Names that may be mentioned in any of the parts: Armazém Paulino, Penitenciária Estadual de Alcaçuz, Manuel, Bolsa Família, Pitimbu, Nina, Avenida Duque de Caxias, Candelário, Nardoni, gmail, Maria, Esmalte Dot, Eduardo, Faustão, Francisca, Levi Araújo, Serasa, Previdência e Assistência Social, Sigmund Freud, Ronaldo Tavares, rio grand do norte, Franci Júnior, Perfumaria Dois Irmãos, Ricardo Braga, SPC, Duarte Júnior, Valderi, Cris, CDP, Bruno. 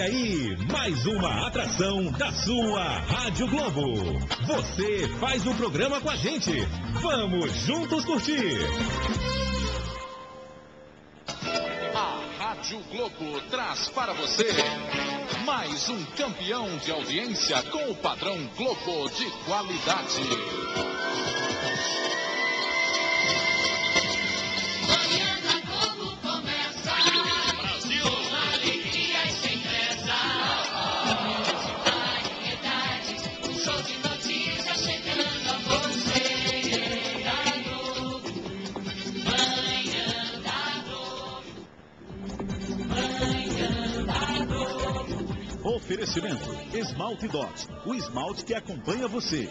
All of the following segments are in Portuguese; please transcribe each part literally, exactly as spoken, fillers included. Vem aí mais uma atração da sua Rádio Globo. Você faz um programa com a gente. Vamos juntos curtir. A Rádio Globo traz para você mais um campeão de audiência com o padrão Globo de qualidade. Oferecimento Esmalte Dot, o esmalte que acompanha você.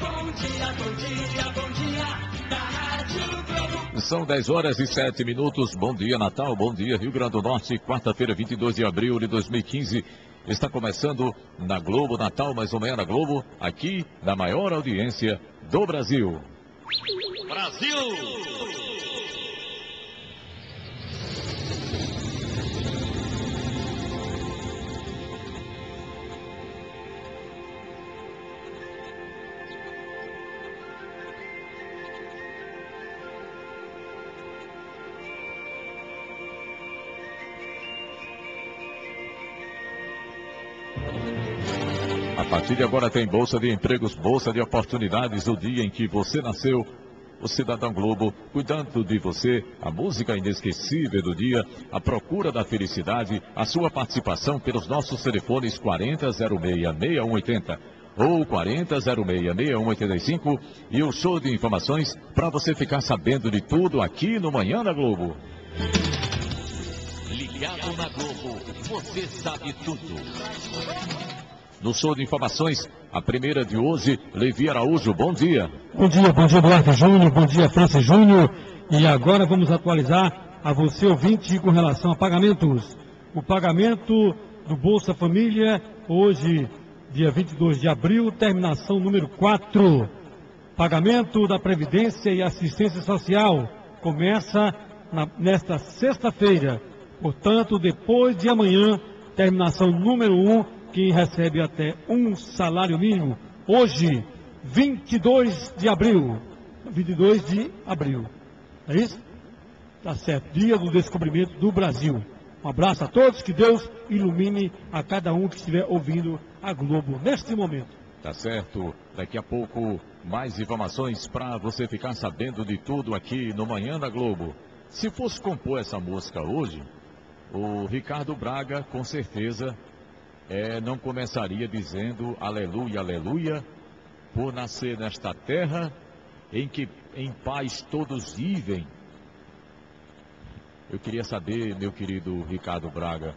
Bom dia, bom dia, bom dia, da Rádio Globo. São dez horas e sete minutos, bom dia Natal, bom dia Rio Grande do Norte, quarta-feira, vinte e dois de abril de dois mil e quinze. Está começando na Globo Natal, mais ou menos na Globo, aqui na maior audiência do Brasil. Brasil! A partir de agora tem Bolsa de Empregos, Bolsa de Oportunidades, o dia em que você nasceu, o Cidadão Globo, cuidando de você, a música inesquecível do dia, a procura da felicidade, a sua participação pelos nossos telefones quatro zero zero seis, seis um oito zero ou quatro zero zero seis, seis um oito cinco e o show de informações para você ficar sabendo de tudo aqui no Manhã da Globo. Ligado na Globo, você sabe tudo. No show de informações, a primeira de hoje, Levi Araújo, bom dia. Bom dia, bom dia Duarte Júnior, bom dia Franci Júnior. E agora vamos atualizar a você ouvinte com relação a pagamentos. O pagamento do Bolsa Família, hoje, dia vinte e dois de abril, terminação número quatro. Pagamento da Previdência e Assistência Social começa na, nesta sexta-feira. Portanto, depois de amanhã, terminação número um. Quem recebe até um salário mínimo, hoje, vinte e dois de abril. vinte e dois de abril. É isso? Tá certo. Dia do descobrimento do Brasil. Um abraço a todos, que Deus ilumine a cada um que estiver ouvindo a Globo neste momento. Tá certo. Daqui a pouco, mais informações para você ficar sabendo de tudo aqui no Manhã da Globo. Se fosse compor essa música hoje, o Ricardo Braga, com certeza... É, não começaria dizendo aleluia, aleluia, por nascer nesta terra em que em paz todos vivem. Eu queria saber, meu querido Ricardo Braga,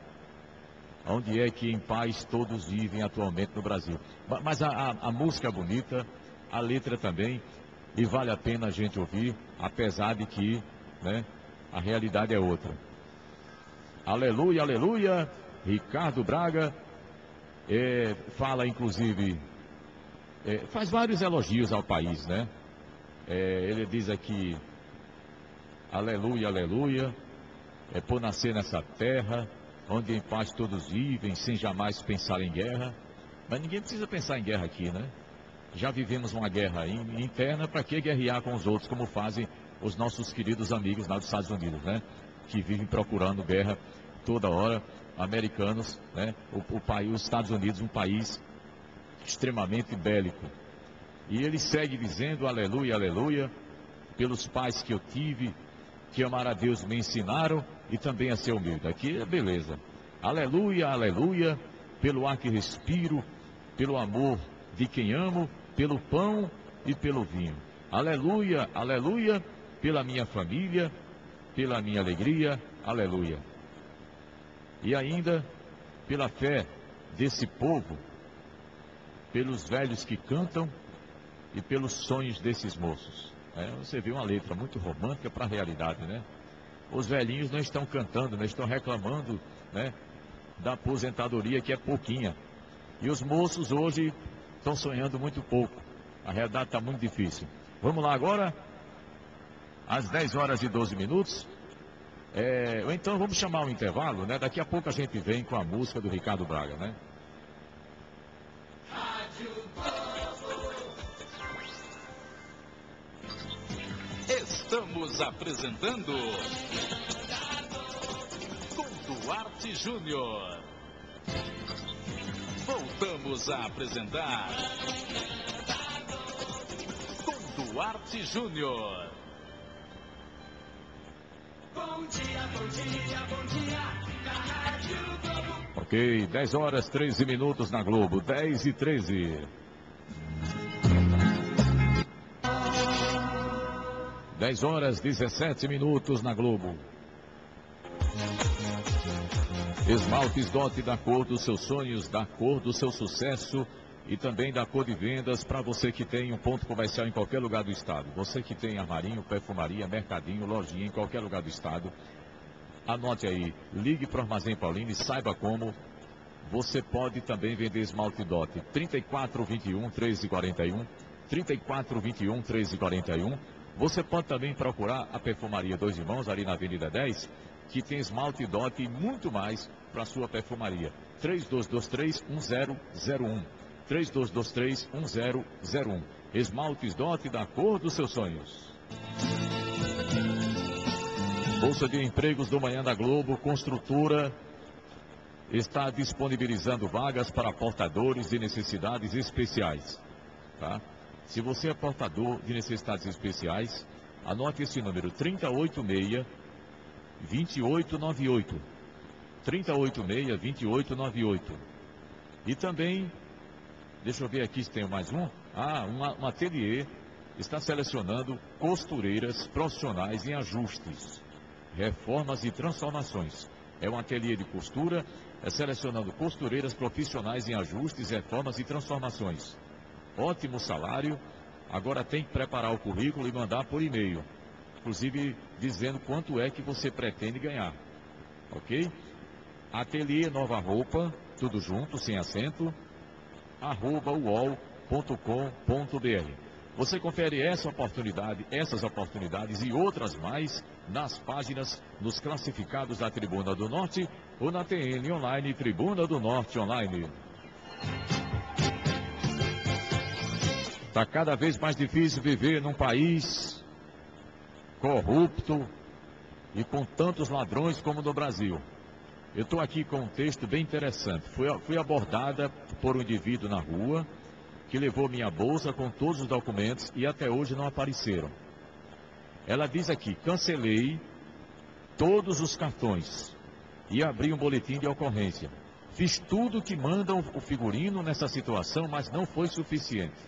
onde é que em paz todos vivem atualmente no Brasil. Mas a, a, a música é bonita, a letra também, e vale a pena a gente ouvir, apesar de que, né, a realidade é outra. Aleluia, aleluia, Ricardo Braga. É, fala, inclusive, é, faz vários elogios ao país, né? É, ele diz aqui, aleluia, aleluia, é por nascer nessa terra, onde em paz todos vivem, sem jamais pensar em guerra. Mas ninguém precisa pensar em guerra aqui, né? Já vivemos uma guerra in, interna, para que guerrear com os outros, como fazem os nossos queridos amigos lá dos Estados Unidos, né? Que vivem procurando guerra toda hora. Americanos, né? o, o país, os Estados Unidos, um país extremamente bélico. E ele segue dizendo, aleluia, aleluia, pelos pais que eu tive, que amar a Deus me ensinaram e também a ser humilde. Aqui, beleza. Aleluia, aleluia, pelo ar que respiro, pelo amor de quem amo, pelo pão e pelo vinho. Aleluia, aleluia, pela minha família, pela minha alegria, aleluia. E ainda pela fé desse povo, pelos velhos que cantam e pelos sonhos desses moços. É, você vê uma letra muito romântica para a realidade, né? Os velhinhos não estão cantando, não estão reclamando, né, da aposentadoria que é pouquinha. E os moços hoje estão sonhando muito pouco. A realidade está muito difícil. Vamos lá agora, às dez horas e doze minutos. É, então vamos chamar o intervalo, né? Daqui a pouco a gente vem com a música do Ricardo Braga, né? Estamos apresentando com Duarte Júnior. Voltamos a apresentar com Duarte Júnior. Bom dia, bom dia, bom dia, na Rádio Globo. Ok, dez horas, treze minutos na Globo, dez e treze. dez horas, dezessete minutos na Globo. Esmaltes Dot, da cor dos seus sonhos, da cor do seu sucesso e também da cor de vendas para você que tem um ponto comercial em qualquer lugar do estado. Você que tem armarinho, perfumaria, mercadinho, lojinha em qualquer lugar do estado, anote aí, ligue para o Armazém Paulino e saiba como você pode também vender esmalte Dot. trinta e quatro, vinte e um, treze, quarenta e um, trinta e quatro, vinte e um, treze, quarenta e um. Você pode também procurar a Perfumaria Dois Irmãos ali na Avenida dez, que tem esmalte Dot e muito mais para sua perfumaria. três dois dois três, um zero zero um. três dois dois três, um zero zero um. Esmaltes Dot, da cor dos seus sonhos. Bolsa de Empregos do Manhã da Globo, Construtora, está disponibilizando vagas para portadores de necessidades especiais. Tá? Se você é portador de necessidades especiais, anote esse número, três oito seis, dois oito nove oito. três oito seis, dois oito nove oito. E também... Deixa eu ver aqui se tem mais um. Ah, uma, uma ateliê está selecionando costureiras profissionais em ajustes, reformas e transformações. É um ateliê de costura, é selecionando costureiras profissionais em ajustes, reformas e transformações. Ótimo salário. Agora tem que preparar o currículo e mandar por e-mail. Inclusive dizendo quanto é que você pretende ganhar. Ok? Ateliê Nova Roupa, tudo junto, sem acento. Arroba uol ponto com ponto br. Você confere essa oportunidade, essas oportunidades e outras mais nas páginas, nos classificados da Tribuna do Norte ou na T N Online, Tribuna do Norte Online. Está cada vez mais difícil viver num país corrupto e com tantos ladrões como no Brasil. Eu estou aqui com um texto bem interessante. Fui, fui abordada por um indivíduo na rua que levou minha bolsa com todos os documentos e até hoje não apareceram. Ela diz aqui, cancelei todos os cartões e abri um boletim de ocorrência. Fiz tudo o que manda o figurino nessa situação, mas não foi suficiente.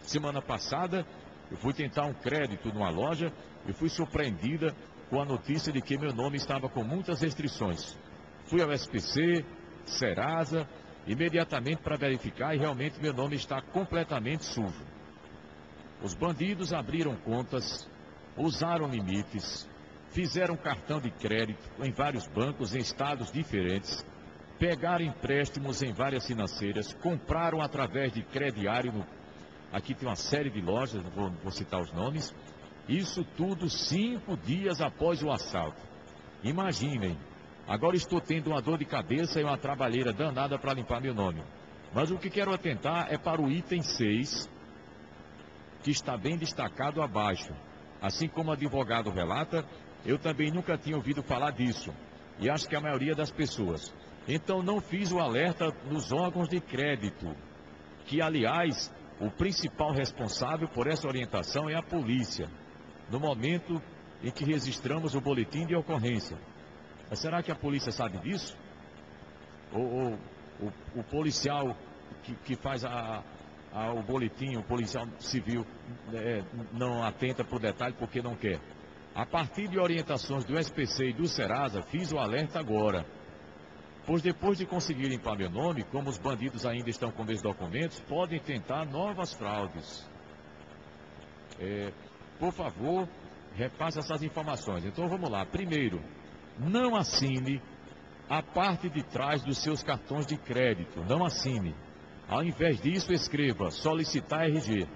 Semana passada, eu fui tentar um crédito numa loja e fui surpreendida com a notícia de que meu nome estava com muitas restrições. Fui ao S P C, Serasa, imediatamente para verificar e realmente meu nome está completamente sujo. Os bandidos abriram contas, usaram limites, fizeram cartão de crédito em vários bancos em estados diferentes, pegaram empréstimos em várias financeiras, compraram através de crediário, no... aqui tem uma série de lojas, não vou, vou citar os nomes, isso tudo cinco dias após o assalto. Imaginem. Agora estou tendo uma dor de cabeça e uma trabalheira danada para limpar meu nome. Mas o que quero atentar é para o item seis, que está bem destacado abaixo. Assim como o advogado relata, eu também nunca tinha ouvido falar disso. E acho que a maioria das pessoas. Então não fiz o alerta nos órgãos de crédito. Que, aliás, o principal responsável por essa orientação é a polícia. No momento em que registramos o boletim de ocorrência. Mas será que a polícia sabe disso? Ou, ou o, o policial que, que faz a, a, o boletim, o policial civil, é, não atenta para o detalhe porque não quer? A partir de orientações do S P C e do Serasa, fiz o alerta agora. Pois depois de conseguir limpar meu nome, como os bandidos ainda estão com meus documentos, podem tentar novas fraudes. É... Por favor, repasse essas informações. Então vamos lá. Primeiro, não assine a parte de trás dos seus cartões de crédito. Não assine. Ao invés disso, escreva solicitar R G.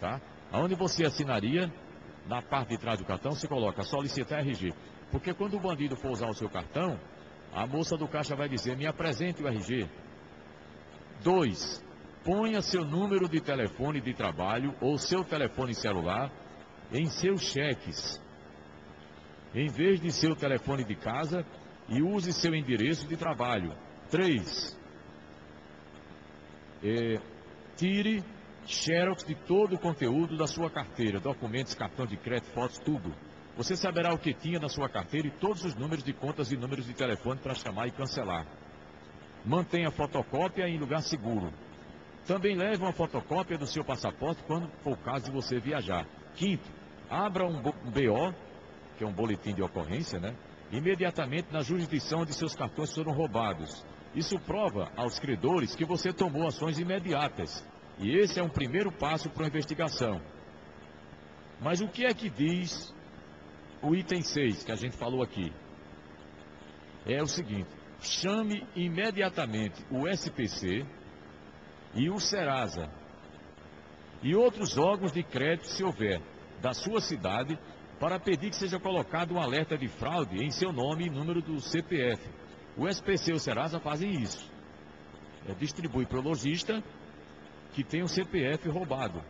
Tá? Aonde você assinaria? na parte de trás do cartão se coloca solicitar R G. Porque quando o bandido for usar o seu cartão, a moça do caixa vai dizer, me apresente o R G. Dois, ponha seu número de telefone de trabalho ou seu telefone celular em seus cheques, em vez de seu telefone de casa, e use seu endereço de trabalho. Três, é, tire xerox de todo o conteúdo da sua carteira, documentos, cartão de crédito, fotos, tudo. Você saberá o que tinha na sua carteira e todos os números de contas e números de telefone para chamar e cancelar. Mantenha a fotocópia em lugar seguro. Também leve uma fotocópia do seu passaporte quando for o caso de você viajar. Quinto, abra um B O, que é um boletim de ocorrência, né? Imediatamente na jurisdição onde seus cartões foram roubados. Isso prova aos credores que você tomou ações imediatas. E esse é um primeiro passo para a investigação. Mas o que é que diz o item seis, que a gente falou aqui? É o seguinte, chame imediatamente o S P C e o Serasa e outros órgãos de crédito, se houver, da sua cidade, para pedir que seja colocado um alerta de fraude em seu nome e número do C P F. O S P C e o Serasa fazem isso. É, distribui para o lojista que tem o C P F roubado,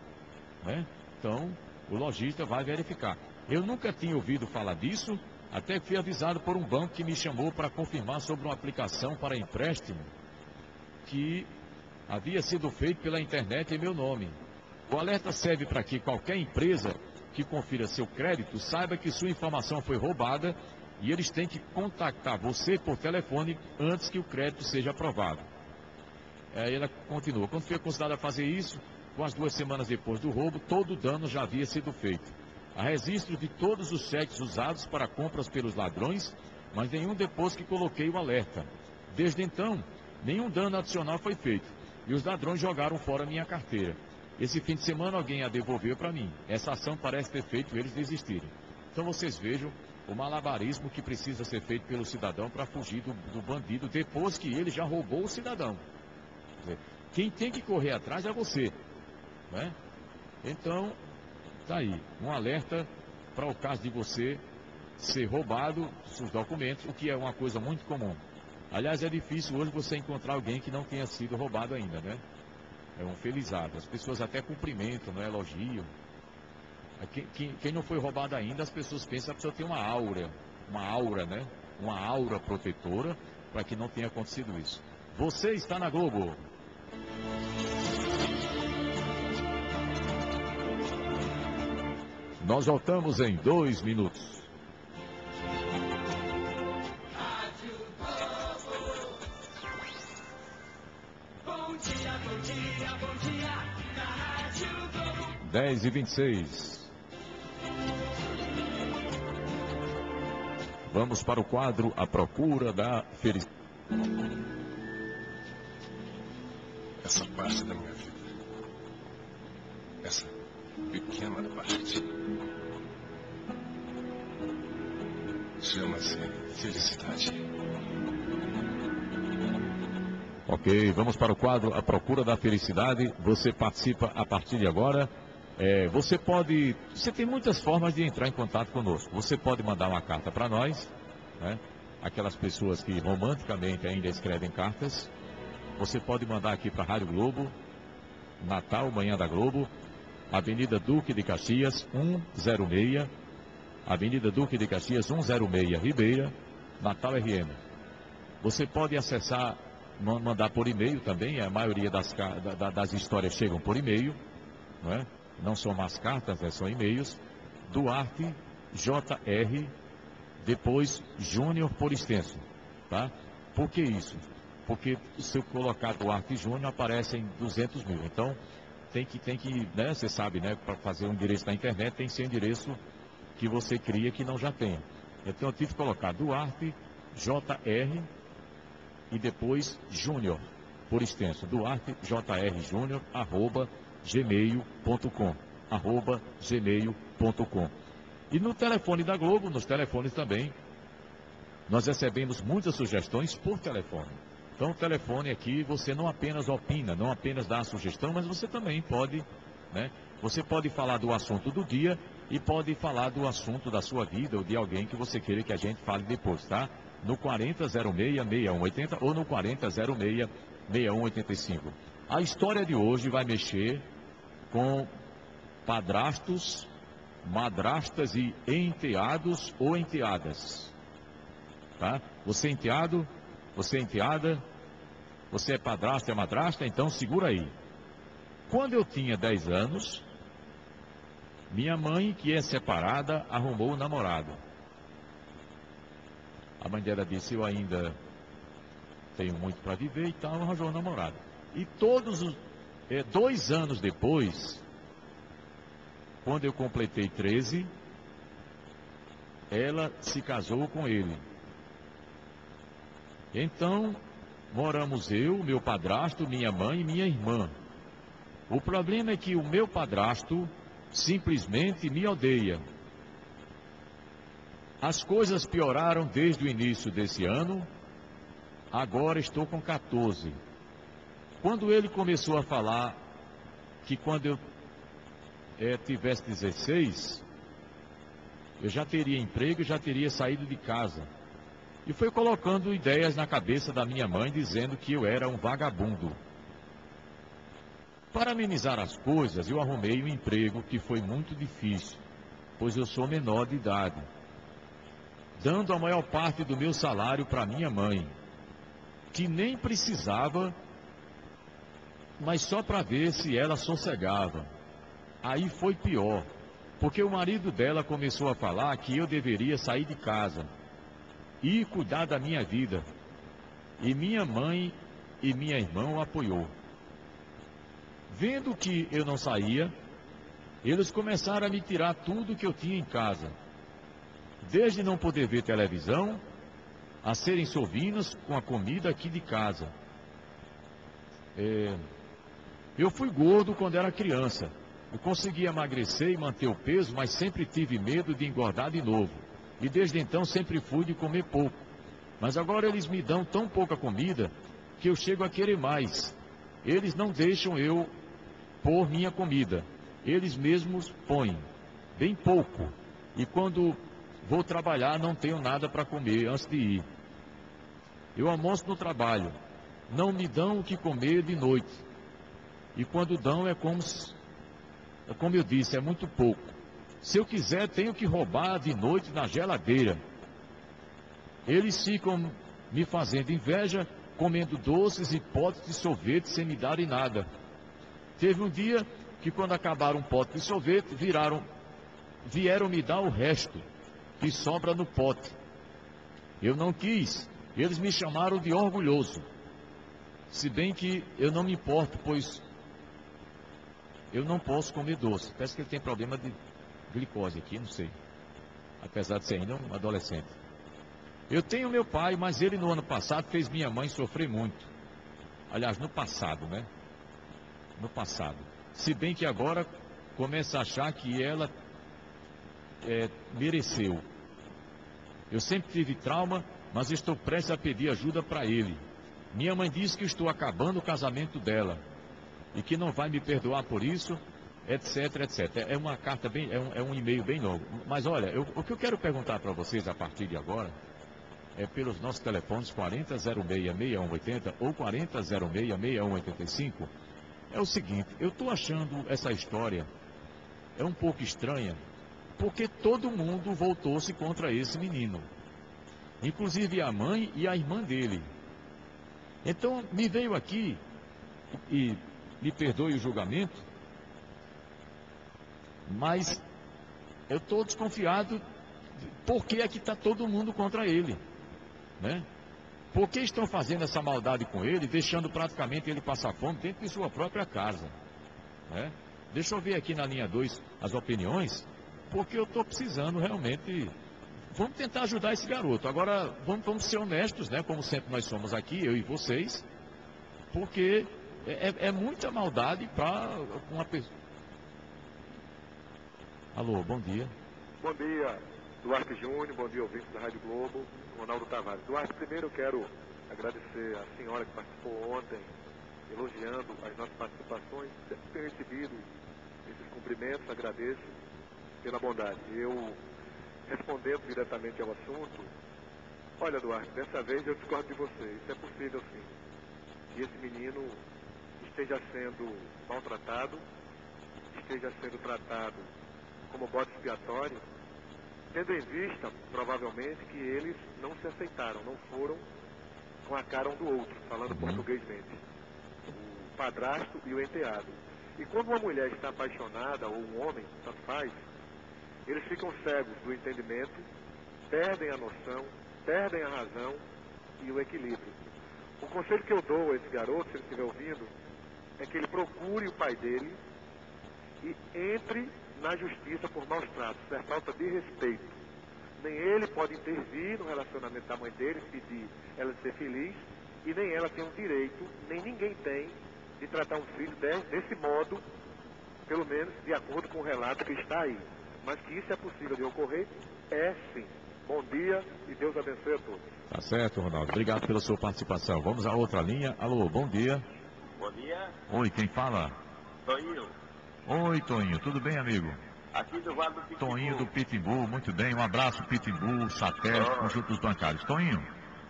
né? Então, o lojista vai verificar. Eu nunca tinha ouvido falar disso, até que fui avisado por um banco que me chamou para confirmar sobre uma aplicação para empréstimo que havia sido feita pela internet em meu nome. O alerta serve para que qualquer empresa que confira seu crédito, saiba que sua informação foi roubada e eles têm que contactar você por telefone antes que o crédito seja aprovado. Aí ela continua, quando foi aconselhada a fazer isso, com as duas semanas depois do roubo, todo o dano já havia sido feito. Há registro de todos os cheques usados para compras pelos ladrões, mas nenhum depois que coloquei o alerta. Desde então, nenhum dano adicional foi feito e os ladrões jogaram fora minha carteira. Esse fim de semana alguém a devolveu para mim. Essa ação parece ter feito eles desistirem. Então vocês vejam o malabarismo que precisa ser feito pelo cidadão para fugir do, do bandido depois que ele já roubou o cidadão. Quem tem que correr atrás é você, né? Então, tá aí, um alerta para o caso de você ser roubado seus documentos, o que é uma coisa muito comum. Aliás, é difícil hoje você encontrar alguém que não tenha sido roubado ainda, né? É um felizardo. As pessoas até cumprimentam, não elogiam. Quem, quem, quem não foi roubado ainda, as pessoas pensam que a pessoa tem uma aura, uma aura, né? Uma aura protetora para que não tenha acontecido isso. Você está na Globo. Nós voltamos em dois minutos. dez e vinte e seis. Vamos para o quadro A Procura da Felicidade. Essa parte da minha vida, essa pequena parte, chama-se felicidade. Ok, vamos para o quadro A Procura da Felicidade. Você participa a partir de agora. É, você pode, você tem muitas formas de entrar em contato conosco. Você pode mandar uma carta para nós, né? Aquelas pessoas que romanticamente ainda escrevem cartas. Você pode mandar aqui para a Rádio Globo Natal, Manhã da Globo, Avenida Duque de Caxias cento e seis, Avenida Duque de Caxias cento e seis, Ribeira, Natal R M. Você pode acessar, mandar por e-mail também. A maioria das, das histórias chegam por e-mail, não é? Não são mais cartas, né? São e-mails. Duarte, J R, depois Júnior por extenso, tá? Por que isso? Porque se eu colocar Duarte Júnior aparecem duzentos mil, então tem que, tem que, né? Você sabe, né? Para fazer um endereço na internet tem que ser um endereço que você cria que não já tem. Então eu tive que colocar Duarte, J R e depois Júnior por extenso. Duarte, J R, Júnior, arroba gmail ponto com, arroba gmail ponto com. E no telefone da Globo, nos telefones também, nós recebemos muitas sugestões por telefone. Então o telefone aqui, você não apenas opina, não apenas dá a sugestão, mas você também pode, né? Você pode falar do assunto do dia e pode falar do assunto da sua vida ou de alguém que você queira que a gente fale depois, tá? No quarenta zero seis, seis um oito zero ou no quarenta zero seis, seis um oito cinco. A história de hoje vai mexer com padrastos, madrastas e enteados ou enteadas, tá? Você é enteado, você é enteada, você é padrasto, é madrasta, então segura aí. Quando eu tinha dez anos, minha mãe, que é separada, arrumou um namorado. A mãe dela disse, eu ainda tenho muito para viver e tal, arranjou um namorado. E todos os... É, dois anos depois, quando eu completei treze, ela se casou com ele. Então, moramos eu, meu padrasto, minha mãe e minha irmã. O problema é que o meu padrasto simplesmente me odeia. As coisas pioraram desde o início desse ano, agora estou com quatorze. Quando ele começou a falar que quando eu é, tivesse dezesseis, eu já teria emprego, já teria saído de casa. E foi colocando ideias na cabeça da minha mãe, dizendo que eu era um vagabundo. Para amenizar as coisas, eu arrumei um emprego que foi muito difícil, pois eu sou menor de idade, dando a maior parte do meu salário para minha mãe, que nem precisava, mas só para ver se ela sossegava. Aí foi pior, porque o marido dela começou a falar que eu deveria sair de casa e cuidar da minha vida. E minha mãe e minha irmã o apoiou. Vendo que eu não saía, eles começaram a me tirar tudo que eu tinha em casa. Desde não poder ver televisão, a serem sovinos com a comida aqui de casa. É... Eu fui gordo quando era criança. Eu conseguia emagrecer e manter o peso, mas sempre tive medo de engordar de novo. E desde então sempre fui de comer pouco. Mas agora eles me dão tão pouca comida que eu chego a querer mais. Eles não deixam eu pôr minha comida. Eles mesmos põem. Bem pouco. E quando vou trabalhar não tenho nada para comer antes de ir. Eu almoço no trabalho. Não me dão o que comer de noite. E quando dão é como, como eu disse, é muito pouco. Se eu quiser, tenho que roubar de noite na geladeira. Eles ficam me fazendo inveja, comendo doces e potes de sorvete sem me darem nada. Teve um dia que, quando acabaram um pote de sorvete, viraram, vieram me dar o resto, que sobra no pote. Eu não quis, eles me chamaram de orgulhoso. Se bem que eu não me importo, pois eu não posso comer doce. Parece que ele tem problema de glicose aqui, não sei. Apesar de ser ainda um adolescente. Eu tenho meu pai, mas ele no ano passado fez minha mãe sofrer muito. Aliás, no passado, né? No passado. Se bem que agora começa a achar que ela é, mereceu. Eu sempre tive trauma, mas estou prestes a pedir ajuda para ele. Minha mãe diz que estou acabando o casamento dela e que não vai me perdoar por isso, etc, etcétera. É uma carta bem, é um, é um e-mail bem longo. Mas olha, eu, o que eu quero perguntar para vocês a partir de agora é pelos nossos telefones quarenta zero seis, seis um oito zero ou quarenta zero seis, seis um oito cinco. É o seguinte, eu estou achando essa história é um pouco estranha, porque todo mundo voltou-se contra esse menino, inclusive a mãe e a irmã dele. Então me veio aqui, e me perdoe o julgamento, mas eu estou desconfiado porque é que está todo mundo contra ele, né? Por que estão fazendo essa maldade com ele, deixando praticamente ele passar fome dentro de sua própria casa, né? Deixa eu ver aqui na linha dois as opiniões, porque eu estou precisando realmente... Vamos tentar ajudar esse garoto. Agora, vamos, vamos ser honestos, né? Como sempre nós somos aqui, eu e vocês, porque é, é muita maldade para uma pessoa... Alô, bom dia. Bom dia, Duarte Júnior, bom dia, ouvinte da Rádio Globo, Ronaldo Tavares. Duarte, primeiro eu quero agradecer à senhora que participou ontem, elogiando as nossas participações, sempre tenho recebido esses cumprimentos, agradeço. pela bondade. Eu, respondendo diretamente ao assunto, olha, Duarte, dessa vez eu discordo de você. Isso é possível, sim. Que esse menino esteja sendo maltratado, esteja sendo tratado como bode expiatório, tendo em vista, provavelmente, que eles não se aceitaram, não foram com a cara um do outro, falando portuguesmente. O padrasto e o enteado. E quando uma mulher está apaixonada, ou um homem, tanto faz, eles ficam cegos do entendimento, perdem a noção, perdem a razão e o equilíbrio. O conselho que eu dou a esse garoto, se ele estiver ouvindo, é que ele procure o pai dele e entre na justiça por maus tratos, por falta de respeito. Nem ele pode intervir no relacionamento da mãe dele, pedir ela de ser feliz, e nem ela tem o direito, nem ninguém tem, de tratar um filho desse modo, pelo menos de acordo com o relato que está aí. Mas que isso é possível de ocorrer, é sim. Bom dia e Deus abençoe a todos. Tá certo, Ronaldo. Obrigado pela sua participação. Vamos à outra linha. Alô, bom dia. Bom dia. Oi, quem fala? Toinho. Oi, Toinho. Tudo bem, amigo? Aqui do Vale do Pitimbu. Toinho do Pitimbu, muito bem. Um abraço, Pitimbu, Satélite, oh. Conjuntos Bancários. Toinho,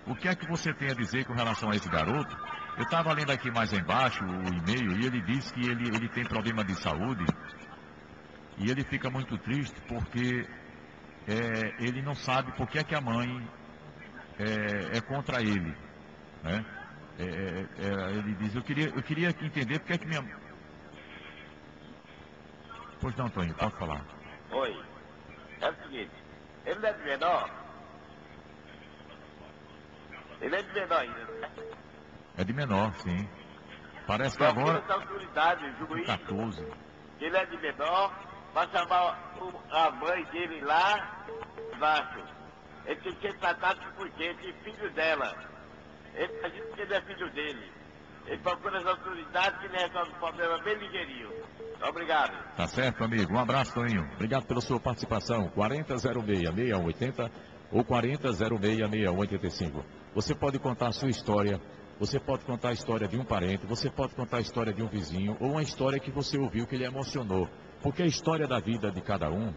o que é que você tem a dizer com relação a esse garoto? Eu estava lendo aqui mais embaixo o e-mail e ele diz que ele, ele tem problema de saúde e ele fica muito triste porque... É, ele não sabe por que é que a mãe é, é contra ele, né? É, é, é, ele diz, eu queria, eu queria entender por que é que minha... Pois não, Antônio, pode falar. Oi, é o seguinte, ele é de menor, ele é de menor ainda, né? É de menor, sim. Parece que agora... catorze. Ele é de menor, vai chamar... a mãe dele lá embaixo. Ele tem que ser tratado porque ele é filho dela. Ele imagina que ele é filho dele. Ele procura as autoridades que ele resolve o problema bem ligeirinho. Obrigado. Tá certo, amigo. Um abraço, Toninho. Obrigado pela sua participação. quatro zero zero seis, seis um oito zero ou quatro zero zero seis, seis um oito cinco. Você pode contar a sua história. Você pode contar a história de um parente. Você pode contar a história de um vizinho. Ou uma história que você ouviu que ele emocionou. Porque a história da vida de cada um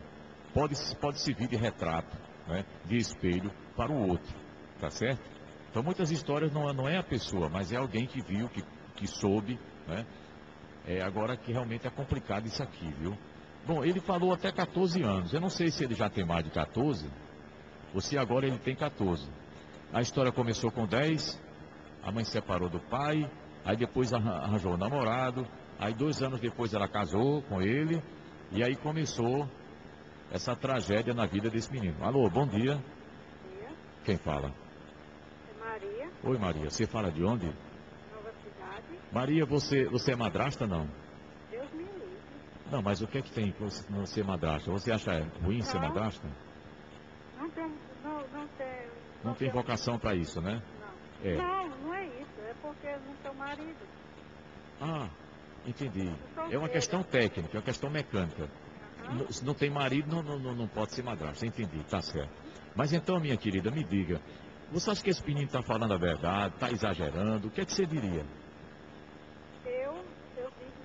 pode, pode servir de retrato, né, de espelho para o outro, tá certo? Então, muitas histórias não, não é a pessoa, mas é alguém que viu, que, que soube, né? É, agora que realmente é complicado isso aqui, viu? Bom, ele falou até catorze anos. Eu não sei se ele já tem mais de catorze ou se agora ele tem catorze. A história começou com dez, a mãe se separou do pai, aí depois arranjou o namorado, aí dois anos depois ela casou com ele. E aí começou essa tragédia na vida desse menino. Alô, bom dia. Bom dia. Quem fala? É Maria. Oi, Maria. Você fala de onde? Nova Cidade. Maria, você, você é madrasta, não? Deus me livre. Não, mas o que é que tem com você não ser madrasta? Você acha ruim não. Ser madrasta? Não tem, não, não tem... Não, não tem vocação para isso, né? Não. É. Não, não é isso. É porque eu não sou marido. Ah... Entendi. É uma questão técnica, é uma questão mecânica. Não, se não tem marido, não, não, não pode ser madrasta. Entendi, tá certo. Mas então, minha querida, me diga, você acha que esse menino está falando a verdade, está exagerando? O que é que você diria? Eu, eu digo,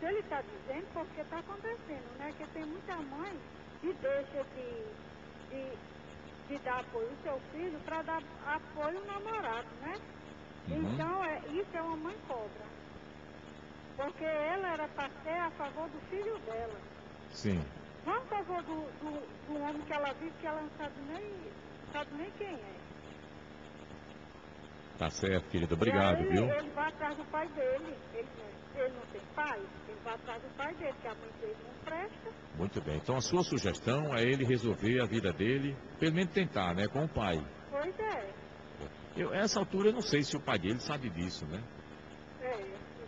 se ele está dizendo, porque está acontecendo, né? Que tem muita mãe que deixa de, de, de dar apoio ao seu filho para dar apoio ao namorado, né? Uhum. Então, é, isso é uma mãe cobra. Porque ela era para ser a favor do filho dela. Sim. Não a favor do, do, do homem que ela vive, que ela não sabe nem, sabe nem quem é. Tá certo, querida. Obrigado, ele, viu? Ele vai atrás do pai dele. Ele, ele não tem pai, ele vai atrás do pai dele, que a mãe dele não presta. Muito bem. Então a sua sugestão é ele resolver a vida dele, pelo menos tentar, né? Com o pai. Pois é. Eu, a essa altura eu não sei se o pai dele sabe disso, né?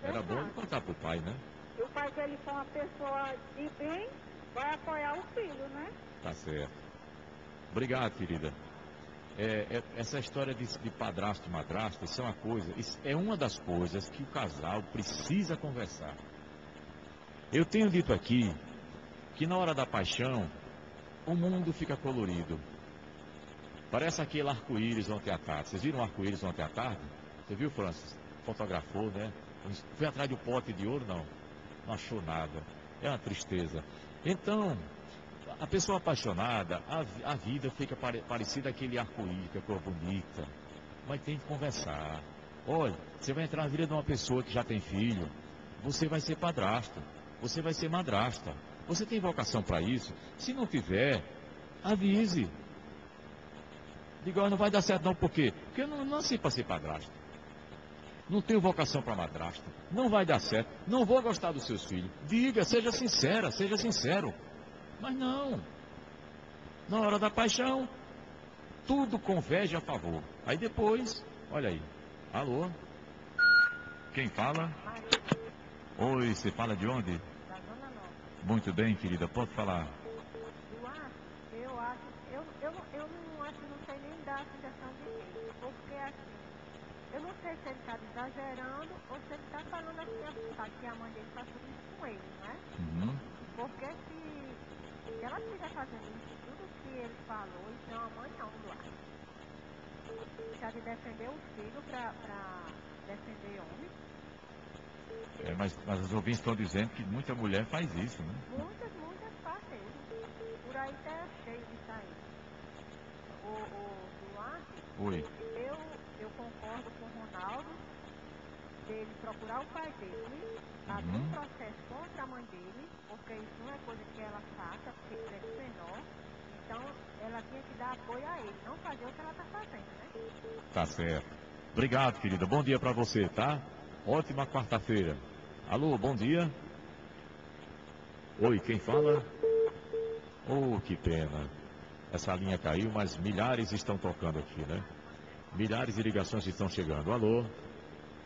Era bom ele contar pro pai, né? E o pai dele for uma pessoa de bem, vai apoiar o filho, né? Tá certo. Obrigado, querida. É, é, essa história de, de padrasto e madrasta, isso é uma coisa, isso é uma das coisas que o casal precisa conversar. Eu tenho dito aqui que na hora da paixão, o mundo fica colorido. Parece aquele arco-íris ontem à tarde. Vocês viram o arco-íris ontem à tarde? Você viu, Francis? Fotografou, né? Foi atrás do pote de ouro, não. Não achou nada. É uma tristeza. Então, A pessoa apaixonada, a, a vida fica pare, parecida aquele arco-íris, que é cor bonita. Mas tem que conversar. Olha, você vai entrar na vida de uma pessoa que já tem filho, você vai ser padrasto, você vai ser madrasta. Você tem vocação para isso? Se não tiver, avise. Diga, não vai dar certo não, por quê? Porque eu não, não nasci para ser padrasto. Não tenho vocação para madrasta. Não vai dar certo. Não vou gostar dos seus filhos. Diga, seja sincera, seja sincero. Mas não. Na hora da paixão, tudo converge a favor. Aí depois, olha aí. Alô? Quem fala? Oi, você fala de onde? Da Zona Norte. Muito bem, querida, pode falar. Duarte, eu acho, eu, eu, eu não acho, não sei nem dar a sensação de mim, porque assim, eu não sei se ele está exagerando ou se ele está falando assim, que a mãe dele está tudo isso com ele, né? Uhum. Porque se, se ela estiver fazendo isso, tudo que ele falou, então a mãe não, Duarte. Já de defender o filho para defender homem. É, mas, mas os ouvintes estão dizendo que muita mulher faz isso, né? Muitas, muitas fazem. Por aí tá cheio de sair. O, o Duarte, Oi. Eu, eu concordo com o Ronaldo dele procurar o pai dele, abrir uhum. um processo contra a mãe dele, porque isso não é coisa que ela faça, porque ele é menor. Então, ela tinha que dar apoio a ele, não fazer o que ela está fazendo, né? Tá certo. Obrigado, querida. Bom dia para você, tá? Ótima quarta-feira. Alô, bom dia. Oi, quem fala? Oh, que pena. Essa linha caiu, mas milhares estão tocando aqui, né? Milhares de ligações estão chegando. Alô?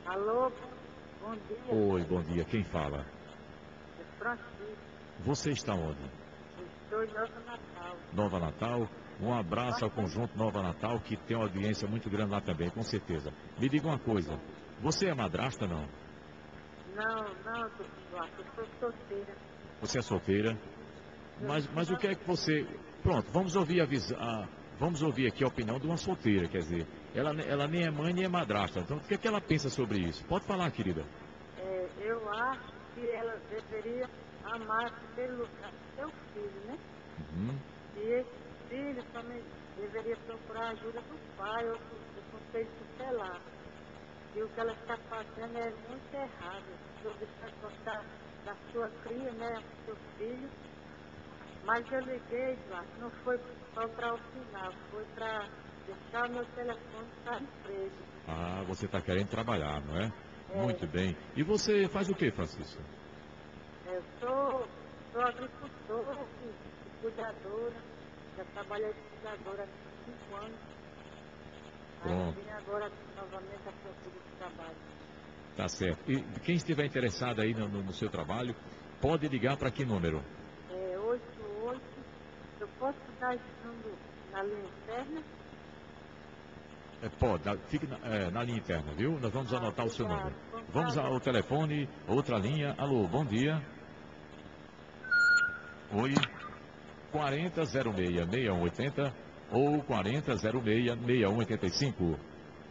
Alô, bom dia. Oi, bom dia. Quem fala? É Francisco. Você está onde? Estou em Nova Natal. Nova Natal. Um abraço ao conjunto Nova Natal, que tem uma audiência muito grande lá também, com certeza. Me diga uma coisa, você é madrasta ou não? Não, não, eu sou solteira. Você é solteira? Mas, mas o que é que você... Pronto, vamos ouvir, a, vamos ouvir aqui a opinião de uma solteira, quer dizer, ela, ela nem é mãe nem é madrasta, então o que é que ela pensa sobre isso? Pode falar, querida. É, eu acho que ela deveria... amar pelo seu filho, né? Uhum. E esse filho também deveria procurar a ajuda do pai ou do conselho tutelar. E o que ela está fazendo é muito errado. Sobre gostar da sua cria, né? Do seu filho. Mas eu liguei, Eduardo, não foi só para o final, foi para deixar meu telefone estar preso. Ah, você está querendo trabalhar, não é? é? Muito bem. E você faz o que, Francisco? Eu sou, sou agricultora, cuidadora, já trabalhei de cuidadora há cinco anos. Aí vim agora novamente a procura de trabalho. Tá certo. E quem estiver interessado aí no, no seu trabalho, pode ligar para que número? É oito oito. Eu posso estar estando na linha interna? É, pode, fique na, é, na linha interna, viu? Nós vamos anotar o seu número. Vamos ao telefone, outra linha. Alô, bom dia. Oi. quatro zero zero seis, seis um oito zero ou quatro zero zero seis, seis um oito cinco.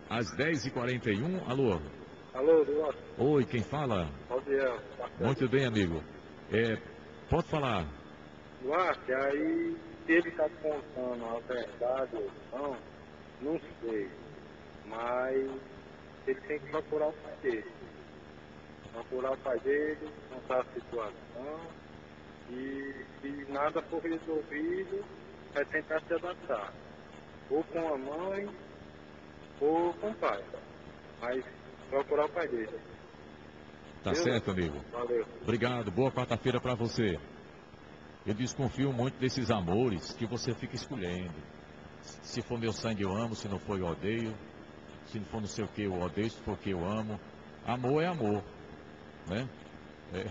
Às dez e quarenta e um, alô. Alô, Eduardo. Oi, quem fala? Bom dia. Muito bem, amigo. É, pode falar. Duarte, aí ele está contando a verdade ou não? Não sei, mas ele tem que procurar o pai dele. Procurar o pai dele, contar a situação e se nada for resolvido, vai tentar se adaptar. Ou com a mãe, ou com o pai. Mas procurar o pai dele. Tá certo, amigo. Valeu. Obrigado, boa quarta-feira para você. Eu desconfio muito desses amores que você fica escolhendo. Se for meu sangue eu amo, se não for eu odeio, se não for não sei o que eu odeio, se for o que eu amo. Amor é amor, né? É,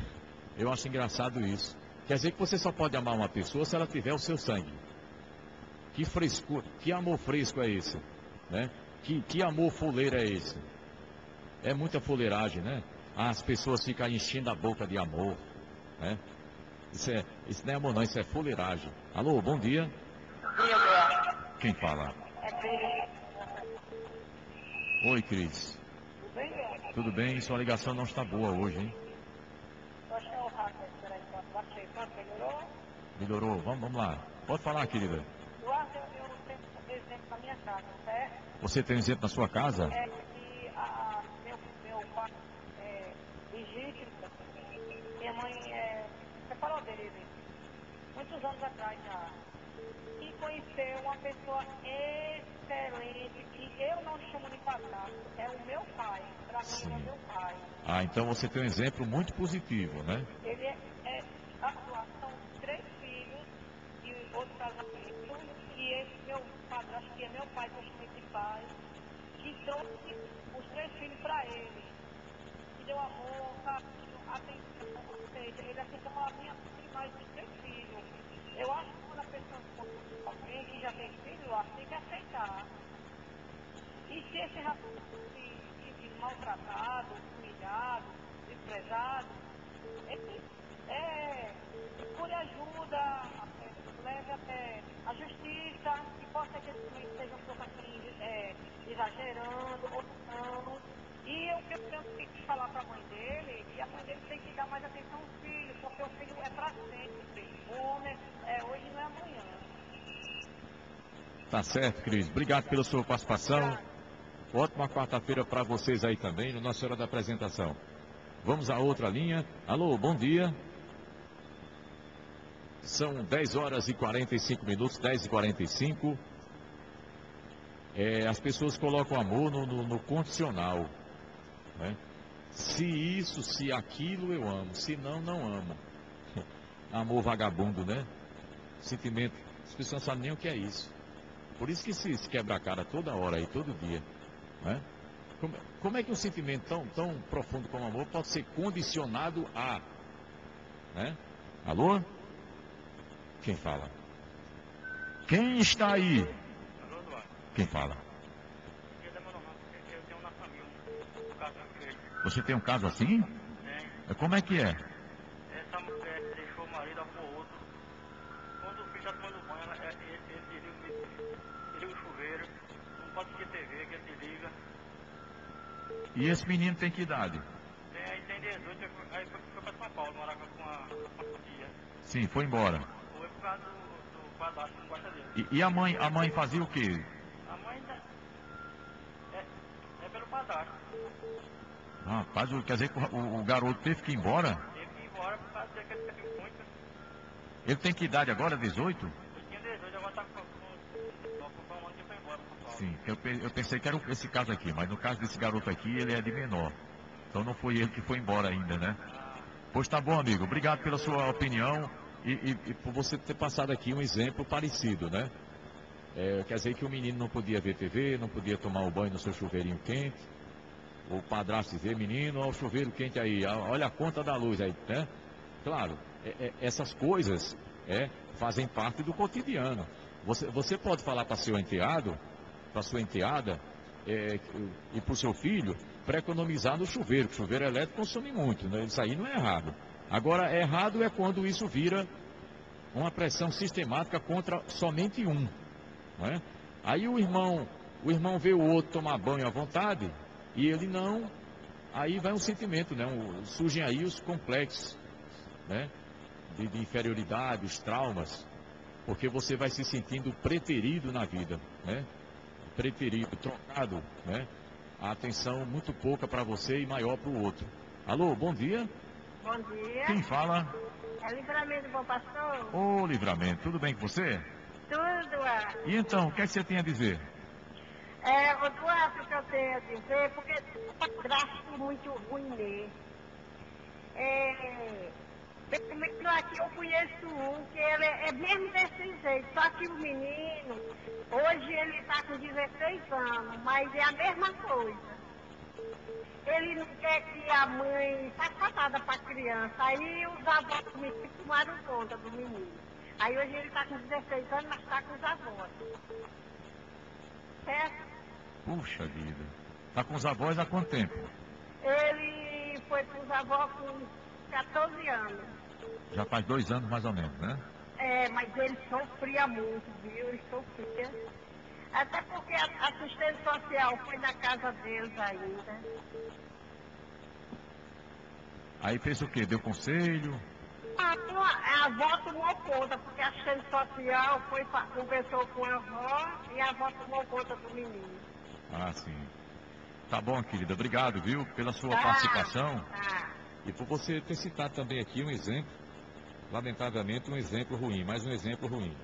eu acho engraçado isso. Quer dizer que você só pode amar uma pessoa se ela tiver o seu sangue. Que frescura, que amor fresco é esse, né? Que, que amor foleira é esse? É muita foleiragem, né? As pessoas ficam enchendo a boca de amor, né? Isso, é, isso não é amor não, isso é foleiragem. Alô, bom dia. Bom dia, Eduardo. Quem fala? É Cris. Oi, Cris. Tudo bem? Tudo bem? Sua ligação não está boa hoje, hein? Eu acho que é o rádio, peraí, pode bater. Melhorou? Melhorou. Vamos, vamos lá. Pode falar, querida. Eduardo, eu, eu tenho exemplo na minha casa, certo? Você tem exemplo na sua casa? É, que a, meu, meu pai é vigílio, minha mãe é, separou dele, muitos anos atrás já. E conheceu uma pessoa excelente, que eu não chamo de passado, é o meu pai, pra mim é o meu pai. Ah, então você tem um exemplo muito positivo, né? Ele é, é são três filhos e outro casamento, e esse meu padre, acho que é meu pai, que eu chamo de pai, que trouxe os três filhos pra ele, que deu amor, carinho, atenção, ou seja, ele aceitou uma minha mais de três filhos. Eu acho que quando a pessoa alguém que já tem filho, acho que tem que aceitar. E se esse rapaz se maltratado, humilhado, desprezado, ele é, por ajuda, leve até a justiça, que possa ser que eles sejam é, exagerando, optando. E eu tenho que falar para a mãe dele, e a mãe dele tem que dar mais atenção aos filhos, porque o filho é para sempre. É, hoje não é amanhã. Tá certo, Cris. Obrigado pela sua participação. Obrigado. Ótima quarta-feira para vocês aí também, no Nossa Hora da Apresentação. Vamos a outra linha. Alô, bom dia. São dez horas e quarenta e cinco minutos, dez e quarenta e cinco. É, as pessoas colocam amor no, no, no condicional, né? Se isso, se aquilo, eu amo. Se não, não amo. Amor vagabundo, né? Sentimento. As pessoas não sabem nem o que é isso. Por isso que se, se quebra a cara toda hora aí, todo dia, né? Como, como é que um sentimento tão, tão profundo como amor pode ser condicionado a... Né? Alô? Quem fala? Quem está aí? Alô, Eduardo. Quem fala? Eu tenho na família um caso assim. Você tem um caso assim? Tem. Como é que é? Essa mulher deixou o marido com o outro. Quando o filho está tomando banho, ela, ele, ele desliga o chuveiro. Não pode ter T V, que ele desliga. E esse menino tem que idade? Tem, tem dezoito, aí foi, foi para São Paulo, morar com a, com a tia. Sim, foi embora. Foi por causa do, do padrasto, não gosta dele. E, e a, mãe, a mãe fazia o quê? A mãe é, é pelo padrasto. Rapaz, quer dizer que o, o garoto teve que ir embora? Ele tem que idade agora, dezoito? Eu tinha dezoito, agora está com um ano que foi embora. Sim, eu, eu pensei que era esse caso aqui, mas no caso desse garoto aqui, ele é de menor. Então não foi ele que foi embora ainda, né? Pois tá bom, amigo. Obrigado pela sua opinião e, e, e por você ter passado aqui um exemplo parecido, né? É, quer dizer que o menino não podia ver T V, não podia tomar o banho no seu chuveirinho quente. O padrasto dizer, menino, olha o chuveiro quente aí, olha a conta da luz aí, né? Claro, é, é, essas coisas é, fazem parte do cotidiano. Você, você pode falar para seu enteado, para sua enteada é, e para o seu filho, para economizar no chuveiro, porque o chuveiro elétrico consome muito, né? Isso aí não é errado. Agora, errado é quando isso vira uma pressão sistemática contra somente um, né? Aí o irmão, o irmão vê o outro tomar banho à vontade... E ele não, aí vai um sentimento, né? Um, surgem aí os complexos, né? De, de inferioridade, os traumas, porque você vai se sentindo preterido na vida, né? Preterido, trocado, né? A atenção muito pouca para você e maior para o outro. Alô, bom dia. Bom dia. Quem fala? É Livramento, bom pastor. Ô, Livramento, tudo bem com você? Tudo, ah. E então, o que é que você tem a dizer? É, o Duarte que eu tenho a dizer, porque é drástico muito ruim mesmo. É, primeiro aqui eu conheço um, que ele é, é mesmo desse jeito, só que o menino, hoje ele está com dezesseis anos, mas é a mesma coisa. Ele não quer que a mãe está casada para a criança, aí os avós do menino tomaram conta do menino. Aí hoje ele está com dezesseis anos, mas está com os avós. Puxa vida. Tá com os avós há quanto tempo? Ele foi com os avós com quatorze anos. Já faz dois anos mais ou menos, né? É, mas ele sofria muito, viu? Ele sofria. Até porque a assistência social foi na casa deles ainda. Aí fez o quê? Deu conselho? matou a avó, tomou conta, porque a assistente social foi, conversou com a avó e a avó tomou conta do menino. Ah, sim. Tá bom, querida. Obrigado, viu, pela sua tá, participação. Tá. E por você ter citado também aqui um exemplo, lamentavelmente um exemplo ruim, mais um exemplo ruim.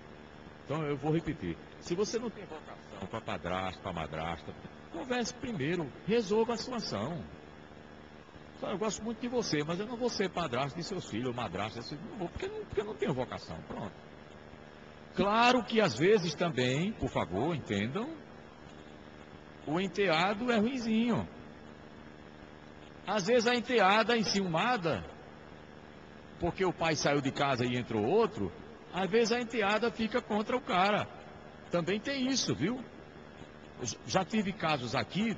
Então eu vou repetir. Se você não tem vocação para padrasto, para madrasta, converse primeiro, resolva a sua ação. Eu gosto muito de você, mas eu não vou ser padrasto de seus filhos, ou madrasta de seus filhos, porque, porque eu não tenho vocação. Pronto. Claro que às vezes também, por favor, entendam, o enteado é ruinzinho. Às vezes a enteada é enciumada, porque o pai saiu de casa e entrou outro, às vezes a enteada fica contra o cara. Também tem isso, viu? Eu já tive casos aqui,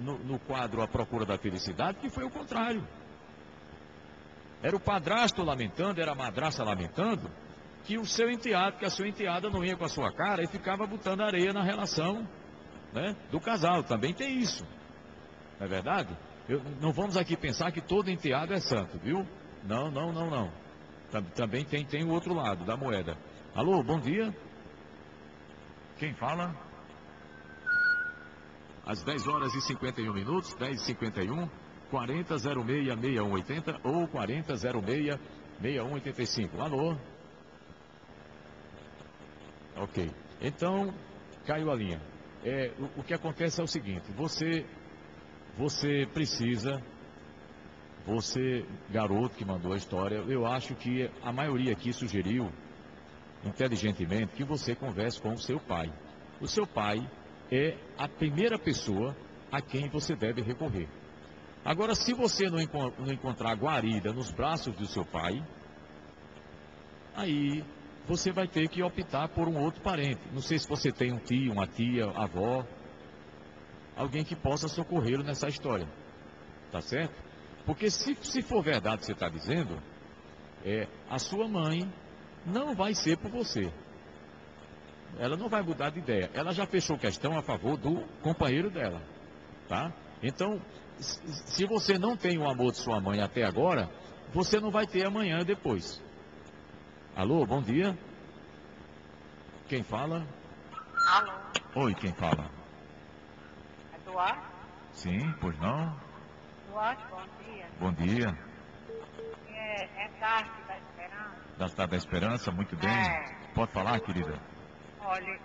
No, no quadro A Procura da Felicidade, que foi o contrário. Era o padrasto lamentando, era a madrasta lamentando, que o seu enteado, que a sua enteada não ia com a sua cara e ficava botando areia na relação, né, do casal. Também tem isso. Não é verdade? Eu, não vamos aqui pensar que todo enteado é santo, viu? Não, não, não, não. Também tem, tem o outro lado da moeda. Alô, bom dia. Quem fala? Às dez horas e cinquenta e um minutos, dez e cinquenta e um, quarenta zero seis, seis um oito zero ou quarenta zero seis, seis um oito cinco. Alô? Ok. Então, caiu a linha. É, o, o que acontece é o seguinte, você, você precisa, você, garoto que mandou a história, eu acho que a maioria aqui sugeriu, inteligentemente, que você converse com o seu pai. O seu pai é a primeira pessoa a quem você deve recorrer. Agora, se você não, encont não encontrar guarida nos braços do seu pai, aí você vai ter que optar por um outro parente. Não sei se você tem um tio, uma tia, avó, alguém que possa socorrê-lo nessa história. Tá certo? Porque se, se for verdade o que você está dizendo, é, a sua mãe não vai ser por você. Ela não vai mudar de ideia. Ela já fechou questão a favor do companheiro dela, tá? Então, se você não tem o amor de sua mãe até agora, você não vai ter amanhã depois. Alô, bom dia. Quem fala? Alô. Oi, quem fala? É Duarte? Sim, pois não. Duarte, bom dia. Bom dia. É, é tarde da Esperança. Da tarde da Esperança, muito bem. É. Pode falar, querida. Olha,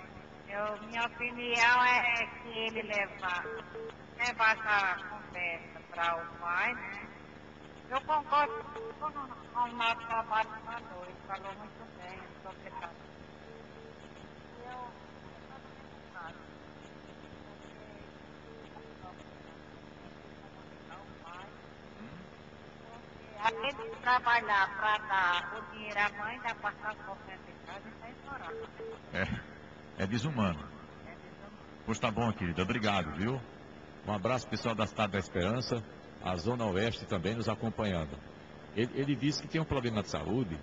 eu, minha opinião é, é que ele levar, levar essa conversa para o pai, né? Eu concordo com o Ronaldo Tavares, ele falou muito bem sobre essa coisa. Eu não sei se ele vai trabalhar para dar o dinheiro à mãe, da passar as conversas de casa e vai chorar. É. É desumano. Pois tá bom, querida. Obrigado, viu? Um abraço, pessoal da Cidade da Esperança, a Zona Oeste também nos acompanhando. Ele, ele disse que tem um problema de saúde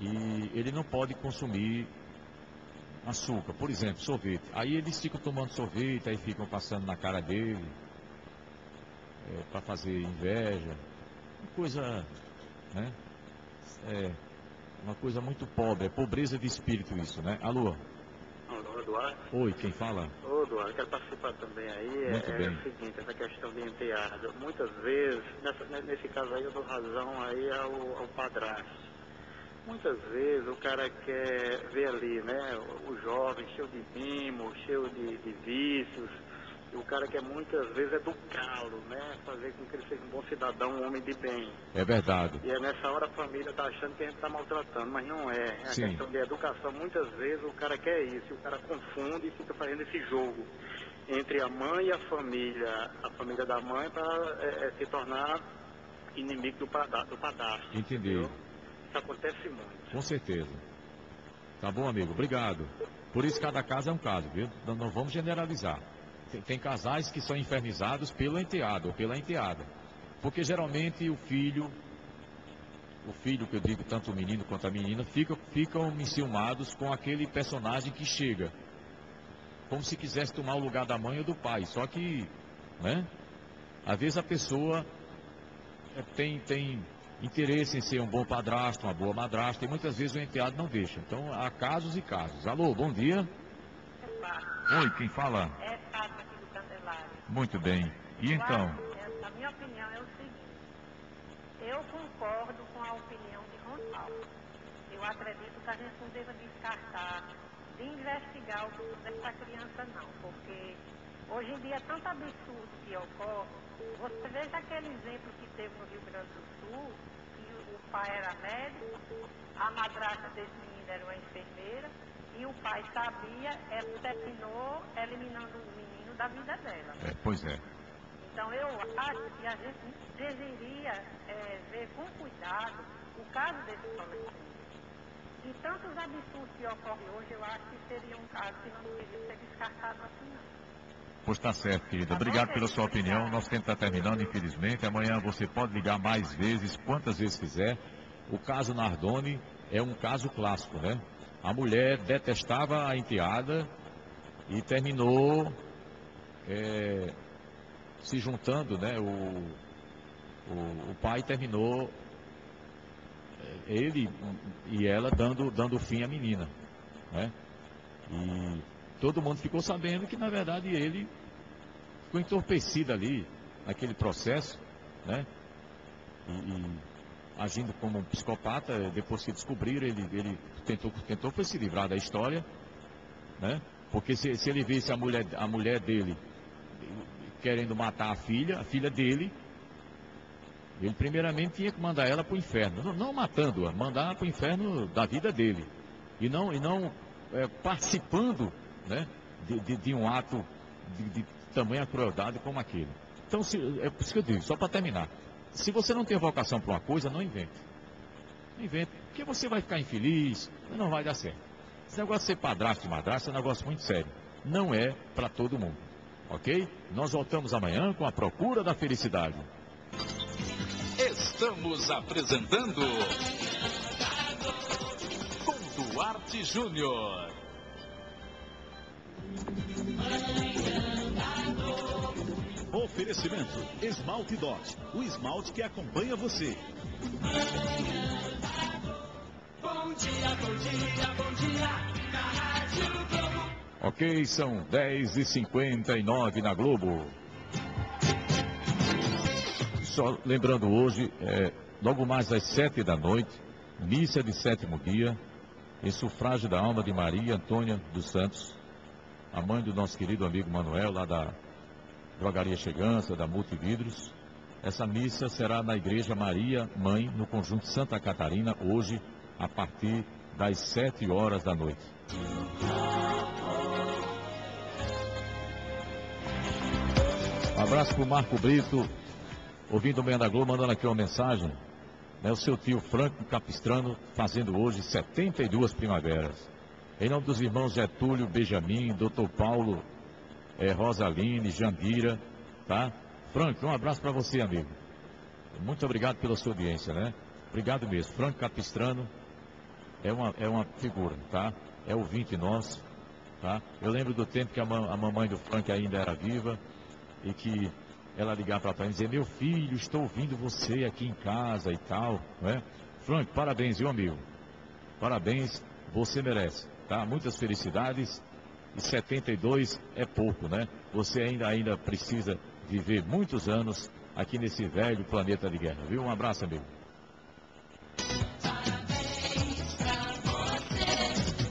e ele não pode consumir açúcar, por exemplo, sorvete. Aí eles ficam tomando sorvete, aí ficam passando na cara dele, é, para fazer inveja. Uma coisa, né? É... Uma coisa muito pobre, é pobreza de espírito isso, né? Alô? Alô, Eduardo? Oi, quem fala? Ô, Eduardo, quero participar também aí. Muito é, bem. É o seguinte, essa questão de enteado. Muitas vezes, nessa, nesse caso aí, eu dou razão aí ao, ao padrasto. Muitas vezes o cara quer ver ali, né, o jovem cheio de mimo, cheio de, de vícios. E o cara quer muitas vezes educá-lo, né? Fazer com que ele seja um bom cidadão, um homem de bem. É verdade. E é nessa hora a família está achando que a gente está maltratando, mas não é. É a Sim. questão de educação. Muitas vezes o cara quer isso, o cara confunde e fica fazendo esse jogo entre a mãe e a família, a família da mãe, para é, é, se tornar inimigo do padrasto. Entendeu? Isso acontece muito. Com certeza. Tá bom, amigo? Obrigado. Por isso cada caso é um caso, viu? Não, não vamos generalizar. Tem casais que são infernizados pelo enteado ou pela enteada, porque geralmente o filho, o filho que eu digo, tanto o menino quanto a menina, fica, ficam enciumados com aquele personagem que chega, como se quisesse tomar o lugar da mãe ou do pai, só que, né, às vezes a pessoa tem, tem interesse em ser um bom padrasto, uma boa madrasta, e muitas vezes o enteado não deixa. Então, há casos e casos. Alô, bom dia. É Oi, quem fala? É Fátima aqui do Candelário. Muito bem. E então? A minha opinião é o seguinte. Eu concordo com a opinião de Ronaldo. Eu acredito que a gente não deva descartar, de investigar o futuro dessa criança, não. Porque hoje em dia é tanto absurdo que ocorre. Você veja aquele exemplo que teve no Rio Grande do Sul, que o pai era médico, a madrasta desse menino era uma enfermeira, e o pai sabia, ela terminou eliminando o menino da vida dela. É, pois é. Então eu acho que a gente deveria é, ver com cuidado o caso desse adolescente. E tantos absurdos que ocorrem hoje, eu acho que seria um caso que não deveria ser descartado assim, não. Pois tá certo, querida. Obrigado pela sua opinião. Nosso tempo está terminando, infelizmente. Amanhã você pode ligar mais vezes, quantas vezes quiser. O caso Nardoni é um caso clássico, né? A mulher detestava a enteada e terminou é, se juntando, né? O, o, o pai terminou, ele e ela dando, dando fim à menina, né? E todo mundo ficou sabendo que, na verdade, ele ficou entorpecido ali, naquele processo, né? E, e agindo como um psicopata, depois que descobriram, ele, ele tentou, tentou foi se livrar da história, né? Porque se, se ele visse a mulher, a mulher dele querendo matar a filha, a filha dele, ele primeiramente tinha que mandar ela para o inferno. Não, não matando-a, mandar para o inferno da vida dele. E não, e não é, participando, né, de, de, de um ato de, de tamanha crueldade como aquele. Então, se, é por isso que eu digo, só para terminar, se você não tem vocação para uma coisa, não invente. Não invente, porque você vai ficar infeliz, não vai dar certo. Esse negócio de ser padrasto e madrasta é um negócio muito sério. Não é para todo mundo, ok? Nós voltamos amanhã com a procura da felicidade. Estamos apresentando com Duarte Júnior. Oferecimento Esmalte Dot, o esmalte que acompanha você. Bom dia, bom dia, bom dia, na Rádio Globo. Ok, são dez e cinquenta e nove na Globo. Só lembrando hoje, é, logo mais às sete da noite, missa de sétimo dia, em sufrágio da alma de Maria Antônia dos Santos, a mãe do nosso querido amigo Manuel, lá da Drogaria Chegança, da Multividros. Essa missa será na Igreja Maria Mãe, no Conjunto Santa Catarina, hoje, a partir das sete horas da noite. Um abraço para o Marco Brito, ouvindo o Manhã da Globo, mandando aqui uma mensagem. É o seu tio Franco Capistrano, fazendo hoje setenta e duas primaveras. Em nome dos irmãos Getúlio, Benjamin, doutor Paulo, é, Rosaline, Jandira, tá? Franco, um abraço para você, amigo. Muito obrigado pela sua audiência, né? Obrigado mesmo. Franco Capistrano é uma, é uma figura, tá? É ouvinte nosso, tá? Eu lembro do tempo que a, mam a mamãe do Franco ainda era viva e que ela ligava para trás e dizia, meu filho, estou ouvindo você aqui em casa e tal, né? Franco, parabéns, viu, amigo? Parabéns, você merece. Tá? Muitas felicidades e setenta e dois é pouco, né? Você ainda, ainda precisa viver muitos anos aqui nesse velho planeta de guerra, viu? Um abraço, amigo. Parabéns pra você.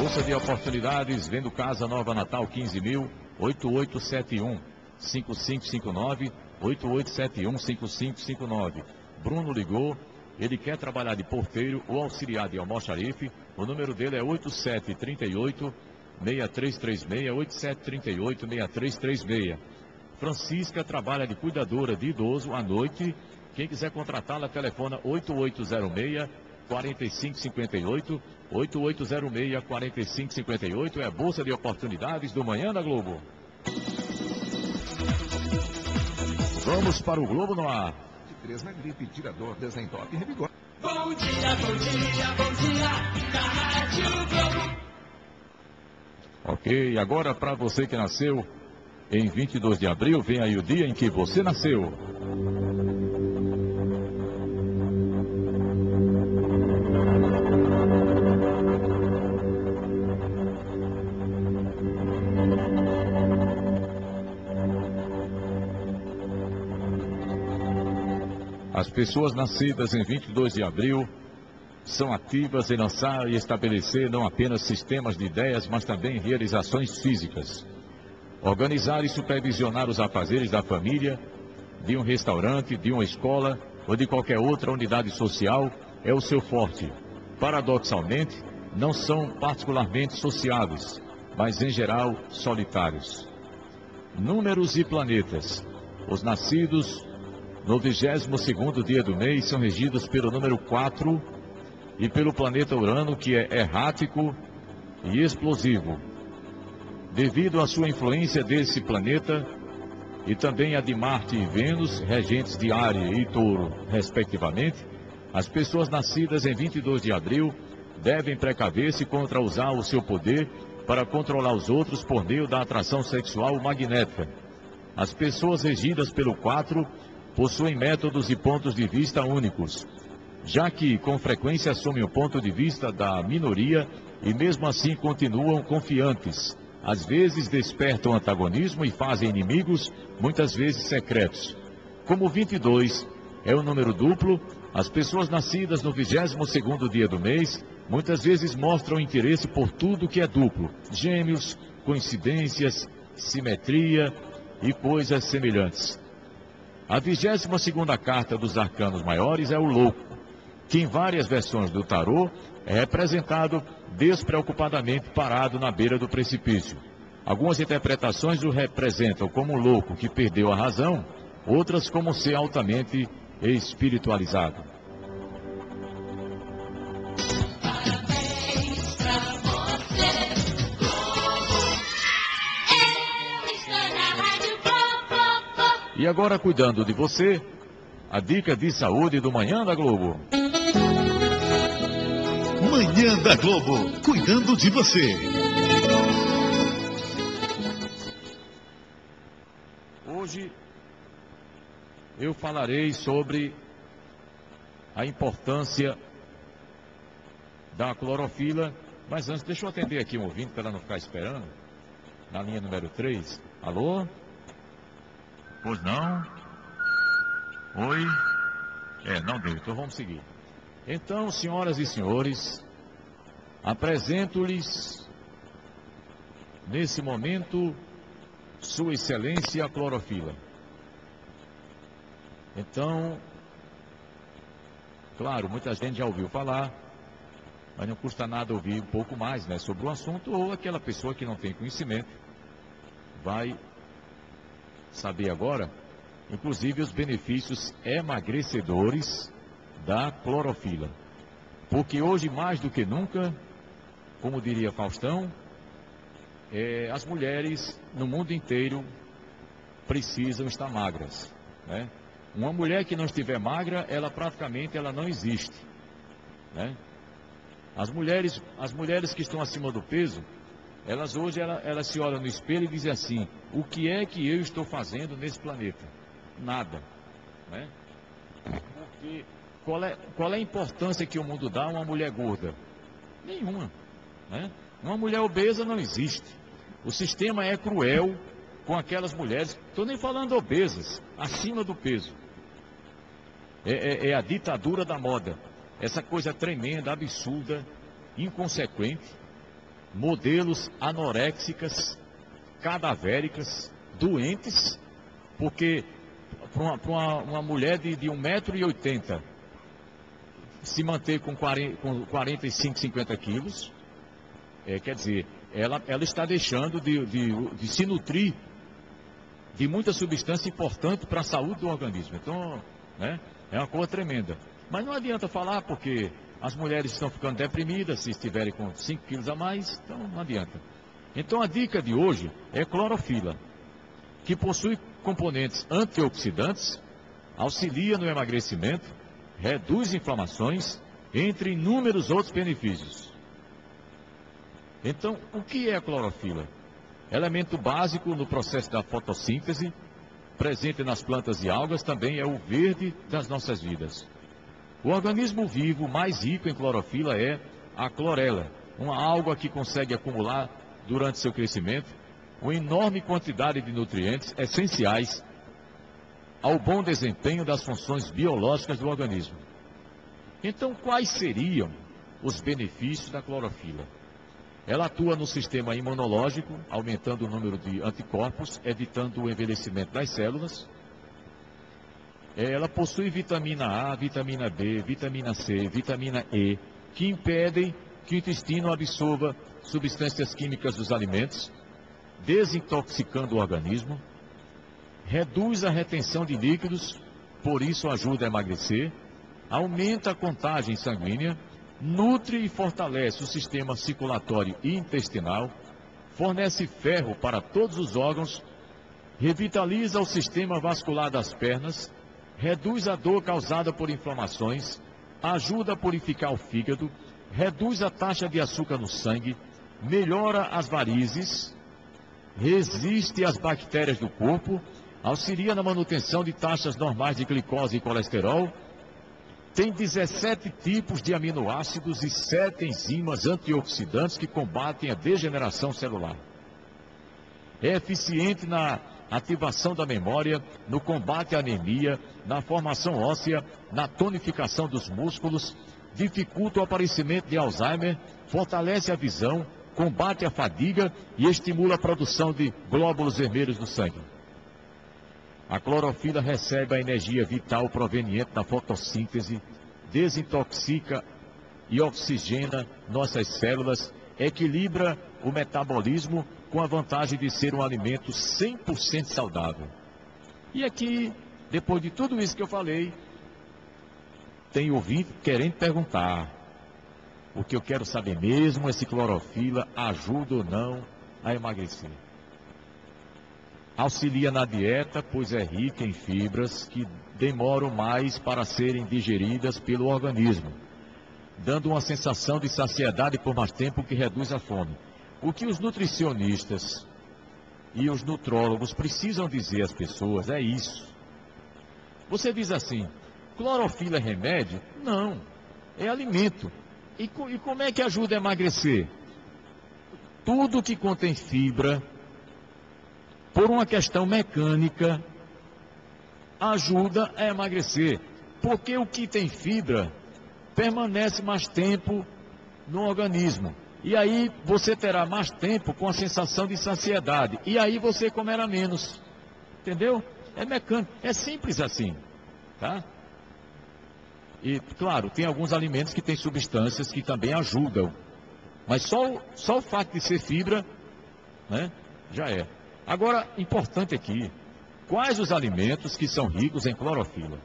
Bolsa de Oportunidades, vendo Casa Nova Natal quinze mil, oito oito sete um, cinco cinco cinco nove, oito oito sete um, cinco cinco cinco nove. Bruno ligou. Ele quer trabalhar de porteiro ou auxiliar de almoxarife. O número dele é oito sete três oito, seis três três seis, oito sete três oito, seis três três seis. Francisca trabalha de cuidadora de idoso à noite. Quem quiser contratá-la, telefona oito oito zero seis, quatro cinco cinco oito, oito oito zero seis, quatro cinco cinco oito. É a Bolsa de Oportunidades do Manhã da Globo. Vamos para o Globo no Ar. Na gripe, tirador, desentop e revigor. Bom dia, bom dia, bom dia, da Rádio Globo. Ok, agora para você que nasceu em vinte e dois de abril, vem aí o dia em que você nasceu. As pessoas nascidas em vinte e dois de abril são ativas em lançar e estabelecer não apenas sistemas de ideias, mas também realizações físicas. Organizar e supervisionar os afazeres da família, de um restaurante, de uma escola ou de qualquer outra unidade social é o seu forte. Paradoxalmente, não são particularmente sociáveis, mas em geral solitários. Números e planetas. Os nascidos no vigésimo segundo dia do mês são regidos pelo número quatro e pelo planeta Urano, que é errático e explosivo. Devido à sua influência desse planeta e também a de Marte e Vênus, regentes de Áries e Touro, respectivamente, as pessoas nascidas em vinte e dois de abril devem precaver-se contra usar o seu poder para controlar os outros por meio da atração sexual magnética. As pessoas regidas pelo quatro possuem métodos e pontos de vista únicos, já que com frequência assumem o ponto de vista da minoria e mesmo assim continuam confiantes. Às vezes despertam antagonismo e fazem inimigos, muitas vezes secretos. Como vinte e dois é um número duplo, as pessoas nascidas no vigésimo segundo dia do mês muitas vezes mostram interesse por tudo que é duplo, gêmeos, coincidências, simetria e coisas semelhantes. A vigésima segunda carta dos arcanos maiores é o louco, que em várias versões do tarô é representado despreocupadamente parado na beira do precipício. Algumas interpretações o representam como louco que perdeu a razão, outras como ser altamente espiritualizado. Parabéns pra você, Globo. Eu estou na Rádio Globo. E agora, cuidando de você, a dica de saúde do Manhã da Globo. Manhã da Globo, cuidando de você. Hoje eu falarei sobre a importância da clorofila, mas antes, deixa eu atender aqui um ouvinte para ela não ficar esperando, na linha número três. Alô? Pois não? Oi? É, não deu, então vamos seguir. Então, senhoras e senhores, apresento-lhes, nesse momento, Sua Excelência a clorofila. Então, claro, muita gente já ouviu falar, mas não custa nada ouvir um pouco mais, né, sobre o assunto, ou aquela pessoa que não tem conhecimento vai saber agora, inclusive, os benefícios emagrecedores da clorofila. Porque hoje, mais do que nunca, como diria Faustão, é, as mulheres no mundo inteiro precisam estar magras, né? Uma mulher que não estiver magra, ela praticamente ela não existe, né? As mulheres, as mulheres que estão acima do peso, elas hoje elas, elas se olham no espelho e dizem assim: o que é que eu estou fazendo nesse planeta? Nada, né? Porque qual é, qual é a importância que o mundo dá a uma mulher gorda? Nenhuma, né? Uma mulher obesa não existe. O sistema é cruel com aquelas mulheres, estou nem falando obesas, acima do peso. É, é, é a ditadura da moda, essa coisa tremenda, absurda, inconsequente, modelos anoréxicas, cadavéricas, doentes, porque para uma, uma, uma mulher de, de um metro e oitenta se manter com, quarenta, com quarenta e cinco, cinquenta quilos, é, quer dizer, ela, ela está deixando de, de, de se nutrir de muita substância importante para a saúde do organismo. Então, né, é uma coisa tremenda. Mas não adianta falar, porque as mulheres estão ficando deprimidas se estiverem com cinco quilos a mais, então não adianta. Então a dica de hoje é clorofila, que possui componentes antioxidantes, auxilia no emagrecimento, reduz inflamações, entre inúmeros outros benefícios. Então, o que é a clorofila? Elemento básico no processo da fotossíntese, presente nas plantas e algas, também é o verde das nossas vidas. O organismo vivo mais rico em clorofila é a clorela, uma alga que consegue acumular durante seu crescimento uma enorme quantidade de nutrientes essenciais ao bom desempenho das funções biológicas do organismo. Então, quais seriam os benefícios da clorofila? Ela atua no sistema imunológico, aumentando o número de anticorpos, evitando o envelhecimento das células. Ela possui vitamina A, vitamina B, vitamina C, vitamina E, que impedem que o intestino absorva substâncias químicas dos alimentos, desintoxicando o organismo. Reduz a retenção de líquidos, por isso ajuda a emagrecer. Aumenta a contagem sanguínea. Nutre e fortalece o sistema circulatório e intestinal, fornece ferro para todos os órgãos, revitaliza o sistema vascular das pernas, reduz a dor causada por inflamações, ajuda a purificar o fígado, reduz a taxa de açúcar no sangue, melhora as varizes, resiste às bactérias do corpo, auxilia na manutenção de taxas normais de glicose e colesterol. Tem dezessete tipos de aminoácidos e sete enzimas antioxidantes que combatem a degeneração celular. É eficiente na ativação da memória, no combate à anemia, na formação óssea, na tonificação dos músculos, dificulta o aparecimento de Alzheimer, fortalece a visão, combate a fadiga e estimula a produção de glóbulos vermelhos no sangue. A clorofila recebe a energia vital proveniente da fotossíntese, desintoxica e oxigena nossas células, equilibra o metabolismo com a vantagem de ser um alimento cem por cento saudável. E aqui, depois de tudo isso que eu falei, tem ouvinte querendo perguntar. O que eu quero saber mesmo é se clorofila ajuda ou não a emagrecer. Auxilia na dieta, pois é rica em fibras que demoram mais para serem digeridas pelo organismo, dando uma sensação de saciedade por mais tempo, que reduz a fome. O que os nutricionistas e os nutrólogos precisam dizer às pessoas é isso. Você diz assim, clorofila é remédio? Não, é alimento. E, co- e como é que ajuda a emagrecer? Tudo que contém fibra, por uma questão mecânica, ajuda a emagrecer, porque o que tem fibra permanece mais tempo no organismo. E aí você terá mais tempo com a sensação de saciedade, e aí você comerá menos, entendeu? É mecânico, é simples assim, tá? E, claro, tem alguns alimentos que têm substâncias que também ajudam, mas só, só o fato de ser fibra, né, já é. Agora, importante aqui, quais os alimentos que são ricos em clorofila?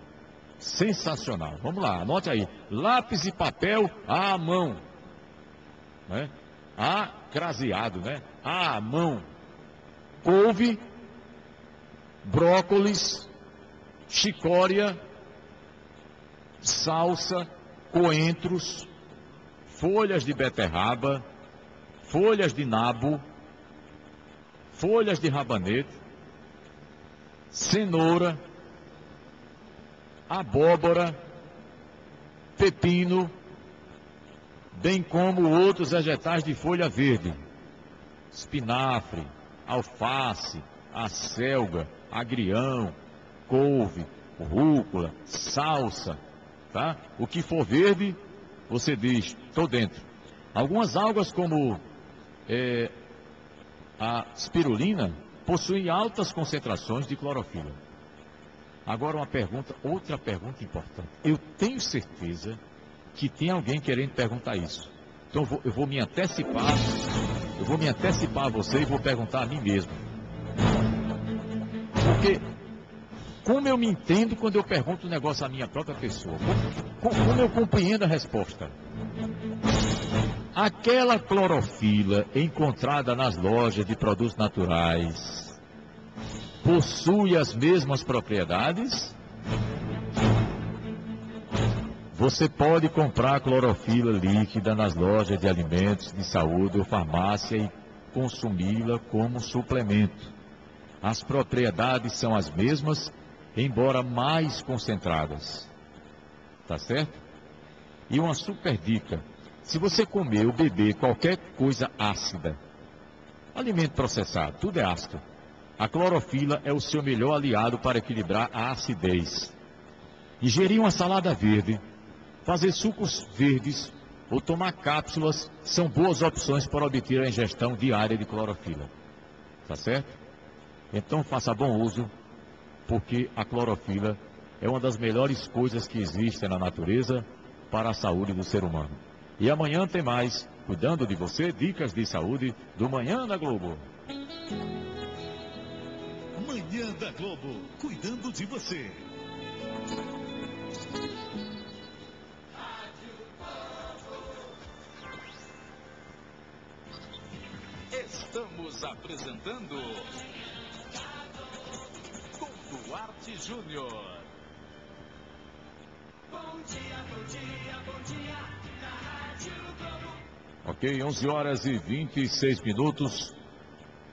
Sensacional. Vamos lá, anote aí. Lápis e papel à mão. Né? A craseado, né? À mão. Couve, brócolis, chicória, salsa, coentros, folhas de beterraba, folhas de nabo, folhas de rabanete, cenoura, abóbora, pepino, bem como outros vegetais de folha verde, espinafre, alface, acelga, agrião, couve, rúcula, salsa, tá? O que for verde, você diz, tô dentro. Algumas algas como... É, a spirulina possui altas concentrações de clorofila. Agora uma pergunta, outra pergunta importante. Eu tenho certeza que tem alguém querendo perguntar isso. Então eu vou, eu vou me antecipar, eu vou me antecipar a você e vou perguntar a mim mesmo. Porque como eu me entendo quando eu pergunto um negócio à minha própria pessoa? Como, como eu compreendo a resposta? Aquela clorofila encontrada nas lojas de produtos naturais possui as mesmas propriedades? Você pode comprar clorofila líquida nas lojas de alimentos de saúde ou farmácia e consumi-la como suplemento. As propriedades são as mesmas, embora mais concentradas. Tá certo? E uma super dica. Se você comer ou beber qualquer coisa ácida, alimento processado, tudo é ácido, A clorofila é o seu melhor aliado para equilibrar a acidez. Ingerir uma salada verde, fazer sucos verdes ou tomar cápsulas são boas opções para obter a ingestão diária de clorofila. Tá certo? Então faça bom uso, porque a clorofila é uma das melhores coisas que existem na natureza para a saúde do ser humano. E amanhã tem mais, cuidando de você, dicas de saúde do Manhã da Globo. Manhã da Globo, cuidando de você. Estamos apresentando com Duarte Júnior. Bom dia, bom dia, bom dia, na Rádio Globo. Ok, onze horas e vinte e seis minutos.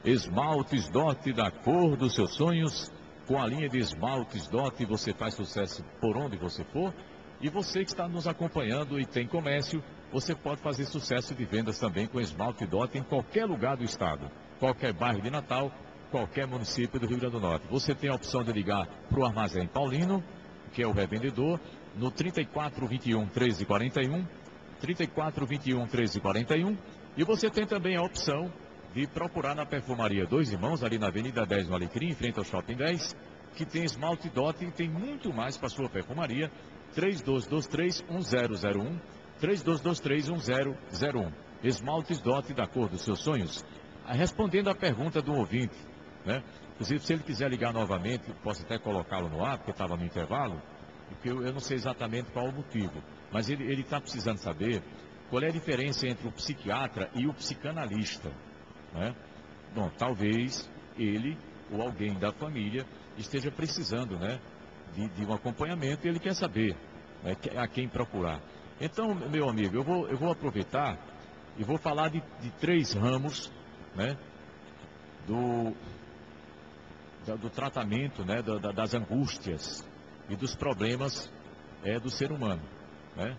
Esmaltes Dot, da cor dos seus sonhos. Com a linha de Esmaltes Dot, você faz sucesso por onde você for. E você que está nos acompanhando e tem comércio, você pode fazer sucesso de vendas também com Esmalte Dot em qualquer lugar do estado, qualquer bairro de Natal, qualquer município do Rio Grande do Norte. Você tem a opção de ligar para o Armazém Paulino, que é o revendedor, no trinta e quatro, vinte e um, treze, quarenta e um, trinta e quatro, vinte e um, treze, quarenta e um, e você tem também a opção de procurar na Perfumaria Dois Irmãos, ali na Avenida dez, no Alecrim, em frente ao Shopping dez, que tem Esmalte Dot e tem muito mais para sua perfumaria, trinta e dois vinte e três, dez zero um, trinta e dois vinte e três, dez zero um. Esmaltes Dot, da cor dos seus sonhos. Respondendo à pergunta do ouvinte, né? Inclusive, se ele quiser ligar novamente, posso até colocá-lo no ar, porque estava no intervalo, porque eu, eu não sei exatamente qual o motivo, mas ele está precisando saber qual é a diferença entre o psiquiatra e o psicanalista, né? Bom, talvez ele ou alguém da família esteja precisando, né, de, de um acompanhamento, e ele quer saber, né, a quem procurar. Então, meu amigo, eu vou, eu vou aproveitar e vou falar de, de três ramos, né, do, do tratamento, né, da, das angústias e dos problemas é, do ser humano, né?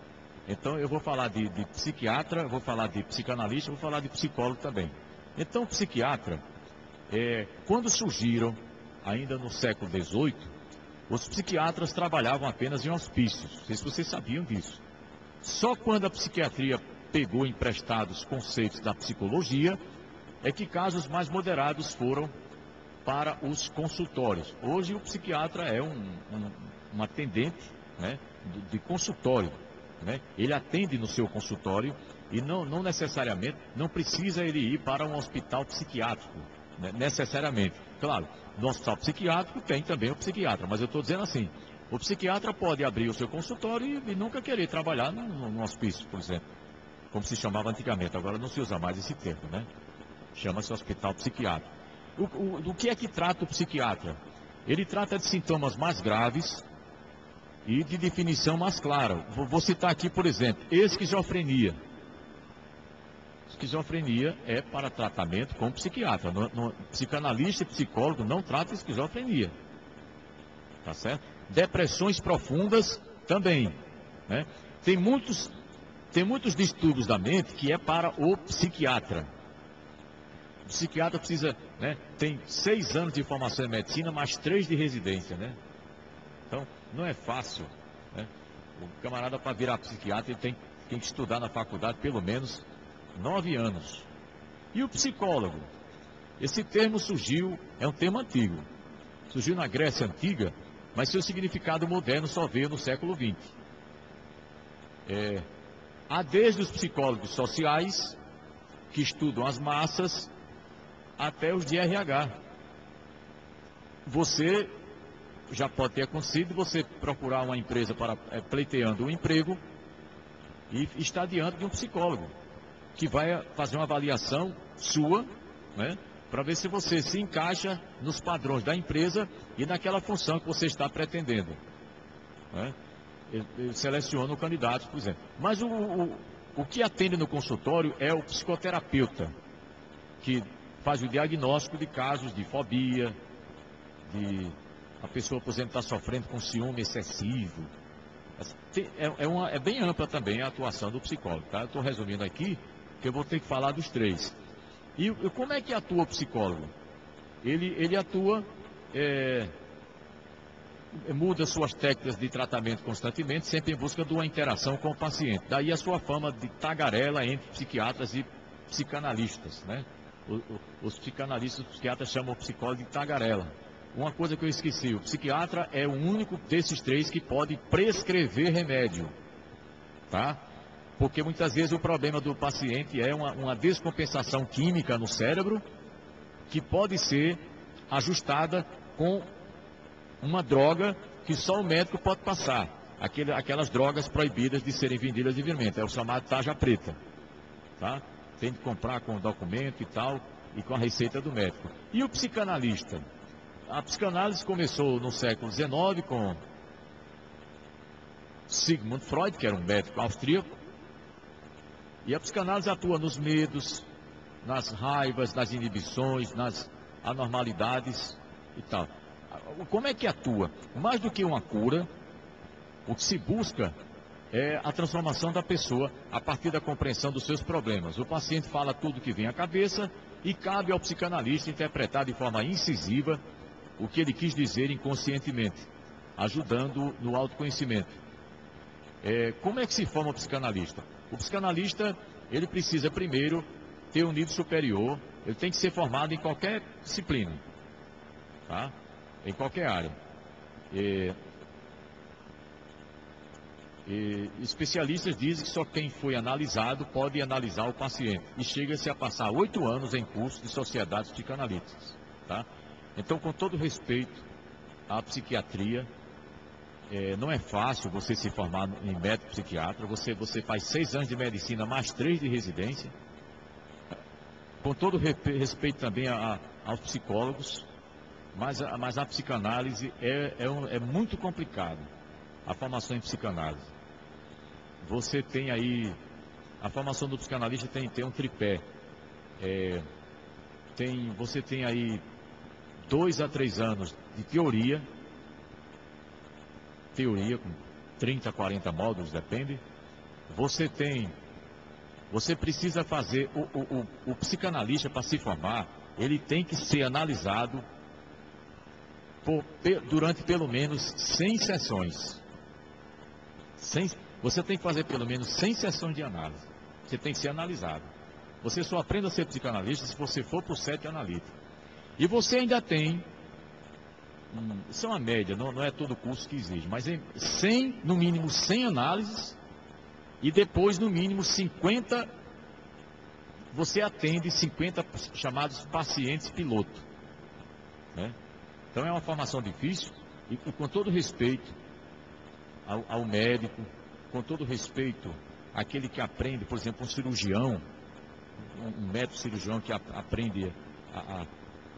Então, eu vou falar de, de psiquiatra, vou falar de psicanalista, vou falar de psicólogo também. Então, o psiquiatra, é, quando surgiram, ainda no século dezoito, os psiquiatras trabalhavam apenas em hospícios. Não sei se vocês sabiam disso. Só quando a psiquiatria pegou emprestados conceitos da psicologia, é que casos mais moderados foram para os consultórios. Hoje o psiquiatra é um, um, um atendente, né, de consultório, né? Ele atende no seu consultório e não, não necessariamente, não precisa ele ir para um hospital psiquiátrico, né, necessariamente. Claro, no hospital psiquiátrico tem também o psiquiatra, mas eu estou dizendo assim, o psiquiatra pode abrir o seu consultório e, e nunca querer trabalhar num, num hospício, por exemplo, como se chamava antigamente, agora não se usa mais esse termo, né? Chama-se hospital psiquiátrico. O, o, do que é que trata o psiquiatra? Ele trata de sintomas mais graves e de definição mais clara. Vou, vou citar aqui, por exemplo, esquizofrenia. Esquizofrenia é para tratamento com psiquiatra. No, no, psicanalista e psicólogo não trata esquizofrenia. Tá certo? Depressões profundas também, né? Tem muitos, tem muitos distúrbios da mente que é para o psiquiatra. O psiquiatra precisa, né, tem seis anos de formação em medicina, mais três de residência, né? Então, não é fácil, né? O camarada, para virar psiquiatra, ele tem, tem que estudar na faculdade pelo menos nove anos. E o psicólogo? Esse termo surgiu, é um termo antigo. Surgiu na Grécia Antiga, mas seu significado moderno só veio no século vinte. É, há desde os psicólogos sociais, que estudam as massas, até os de R H. Você já pode ter acontecido, você procurar uma empresa para é, pleiteando um emprego e está diante de um psicólogo, que vai fazer uma avaliação sua, né, para ver se você se encaixa nos padrões da empresa e naquela função que você está pretendendo, né? Ele, ele seleciona o candidato, por exemplo. Mas o, o, o que atende no consultório é o psicoterapeuta, que faz o diagnóstico de casos de fobia, de a pessoa, por exemplo, está sofrendo com ciúme excessivo. É, é, uma, é bem ampla também a atuação do psicólogo, tá? Eu estou resumindo aqui, porque eu vou ter que falar dos três. E como é que atua o psicólogo? ele, ele atua, é, muda suas técnicas de tratamento constantemente, sempre em busca de uma interação com o paciente. Daí a sua fama de tagarela entre psiquiatras e psicanalistas, né? Os, os psicanalistas e os psiquiatras chamam o psicólogo de tagarela. Uma coisa que eu esqueci, o psiquiatra é o único desses três que pode prescrever remédio, tá? Porque muitas vezes o problema do paciente é uma, uma descompensação química no cérebro que pode ser ajustada com uma droga que só o médico pode passar. Aquele, aquelas drogas proibidas de serem vendidas livremente, é o chamado tarja preta, tá? Tem que comprar com o documento e tal, e com a receita do médico. E o psicanalista? A psicanálise começou no século dezenove com Sigmund Freud, que era um médico austríaco, e a psicanálise atua nos medos, nas raivas, nas inibições, nas anormalidades e tal. Como é que atua? Mais do que uma cura, o que se busca é a transformação da pessoa a partir da compreensão dos seus problemas. O paciente fala tudo que vem à cabeça e cabe ao psicanalista interpretar de forma incisiva o que ele quis dizer inconscientemente, ajudando no autoconhecimento. É, como é que se forma o psicanalista? O psicanalista, ele precisa primeiro ter um nível superior, ele tem que ser formado em qualquer disciplina, tá? Em qualquer área. É, é, especialistas dizem que só quem foi analisado pode analisar o paciente, e chega-se a passar oito anos em curso de sociedades psicanalíticas, tá? Então, com todo respeito à psiquiatria, é, não é fácil você se formar em médico psiquiatra. Você, você faz seis anos de medicina, mais três de residência. Com todo respeito também a, a, aos psicólogos, mas a, mas a psicanálise é, é, um, é muito complicado, a formação em psicanálise. Você tem aí, a formação do psicanalista tem, tem um tripé. É, tem, você tem aí dois a três anos de teoria, teoria com trinta, quarenta módulos, depende. Você tem, você precisa fazer, o, o, o, o psicanalista para se formar, ele tem que ser analisado por, durante pelo menos cem sessões. cem, você tem que fazer pelo menos cem sessões de análise, você tem que ser analisado. Você só aprende a ser psicanalista se você for para o set analítico. E você ainda tem, isso é uma média, não, não é todo curso que exige, mas em cem, no mínimo cem análises, e depois no mínimo cinquenta, você atende cinquenta chamados pacientes piloto, né? Então é uma formação difícil, e, e com todo respeito ao, ao médico, com todo respeito àquele que aprende, por exemplo, um cirurgião, um médico cirurgião que a, aprende a... a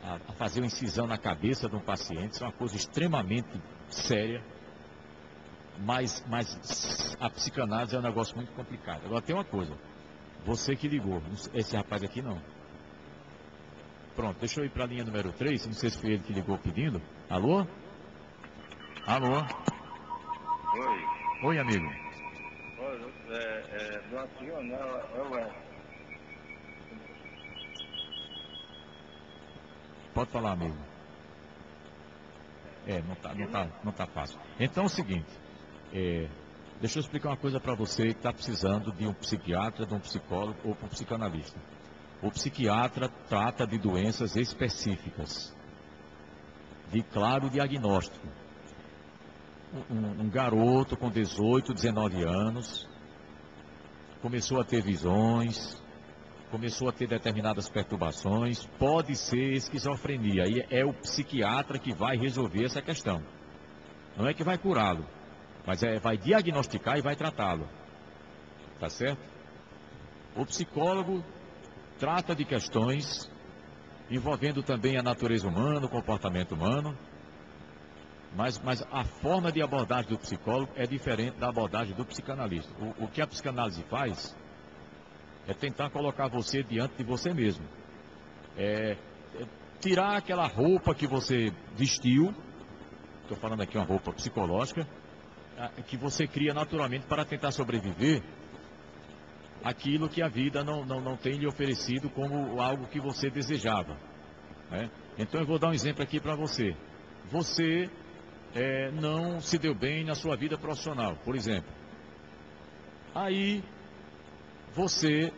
a fazer uma incisão na cabeça de um paciente, isso é uma coisa extremamente séria, mas, mas a psicanálise é um negócio muito complicado. Agora tem uma coisa, você que ligou, esse rapaz aqui não. Pronto, deixa eu ir para a linha número três, não sei se foi ele que ligou pedindo. Alô? Alô? Oi. Oi, amigo. Oi, é, é, do ativo, não, eu é. Pode falar, amigo. É, não está não tá, não tá fácil. Então é o seguinte, é, deixa eu explicar uma coisa para você que está precisando de um psiquiatra, de um psicólogo ou de um psicanalista. O psiquiatra trata de doenças específicas, de claro diagnóstico. Um, um garoto com dezoito, dezenove anos, começou a ter visões, começou a ter determinadas perturbações, pode ser esquizofrenia, e é o psiquiatra que vai resolver essa questão. Não é que vai curá-lo, mas é, vai diagnosticar e vai tratá-lo. Tá certo? O psicólogo trata de questões envolvendo também a natureza humana, o comportamento humano, mas, mas a forma de abordagem do psicólogo é diferente da abordagem do psicanalista. O, o que a psicanálise faz é tentar colocar você diante de você mesmo. É, é tirar aquela roupa que você vestiu, estou falando aqui uma roupa psicológica, que você cria naturalmente para tentar sobreviver aquilo que a vida não, não, não tem lhe oferecido como algo que você desejava. Né? Então eu vou dar um exemplo aqui para você. Você é, não se deu bem na sua vida profissional, por exemplo. Aí você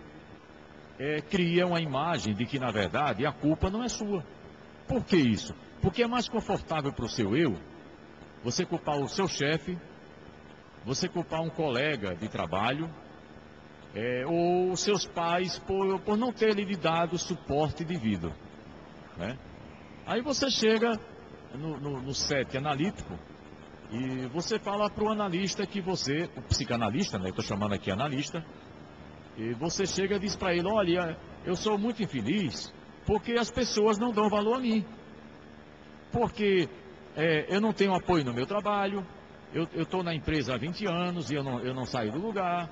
é, cria uma imagem de que, na verdade, a culpa não é sua. Por que isso? Porque é mais confortável para o seu eu, você culpar o seu chefe, você culpar um colega de trabalho, é, ou os seus pais por, por não ter lhe dado suporte devido. Né? Aí você chega no, no, no set analítico e você fala para o analista que você, o psicanalista, né, eu estou chamando aqui analista, e você chega e diz para ele, olha, eu sou muito infeliz porque as pessoas não dão valor a mim, porque é, eu não tenho apoio no meu trabalho, eu estou na empresa há vinte anos e eu não, eu não saio do lugar,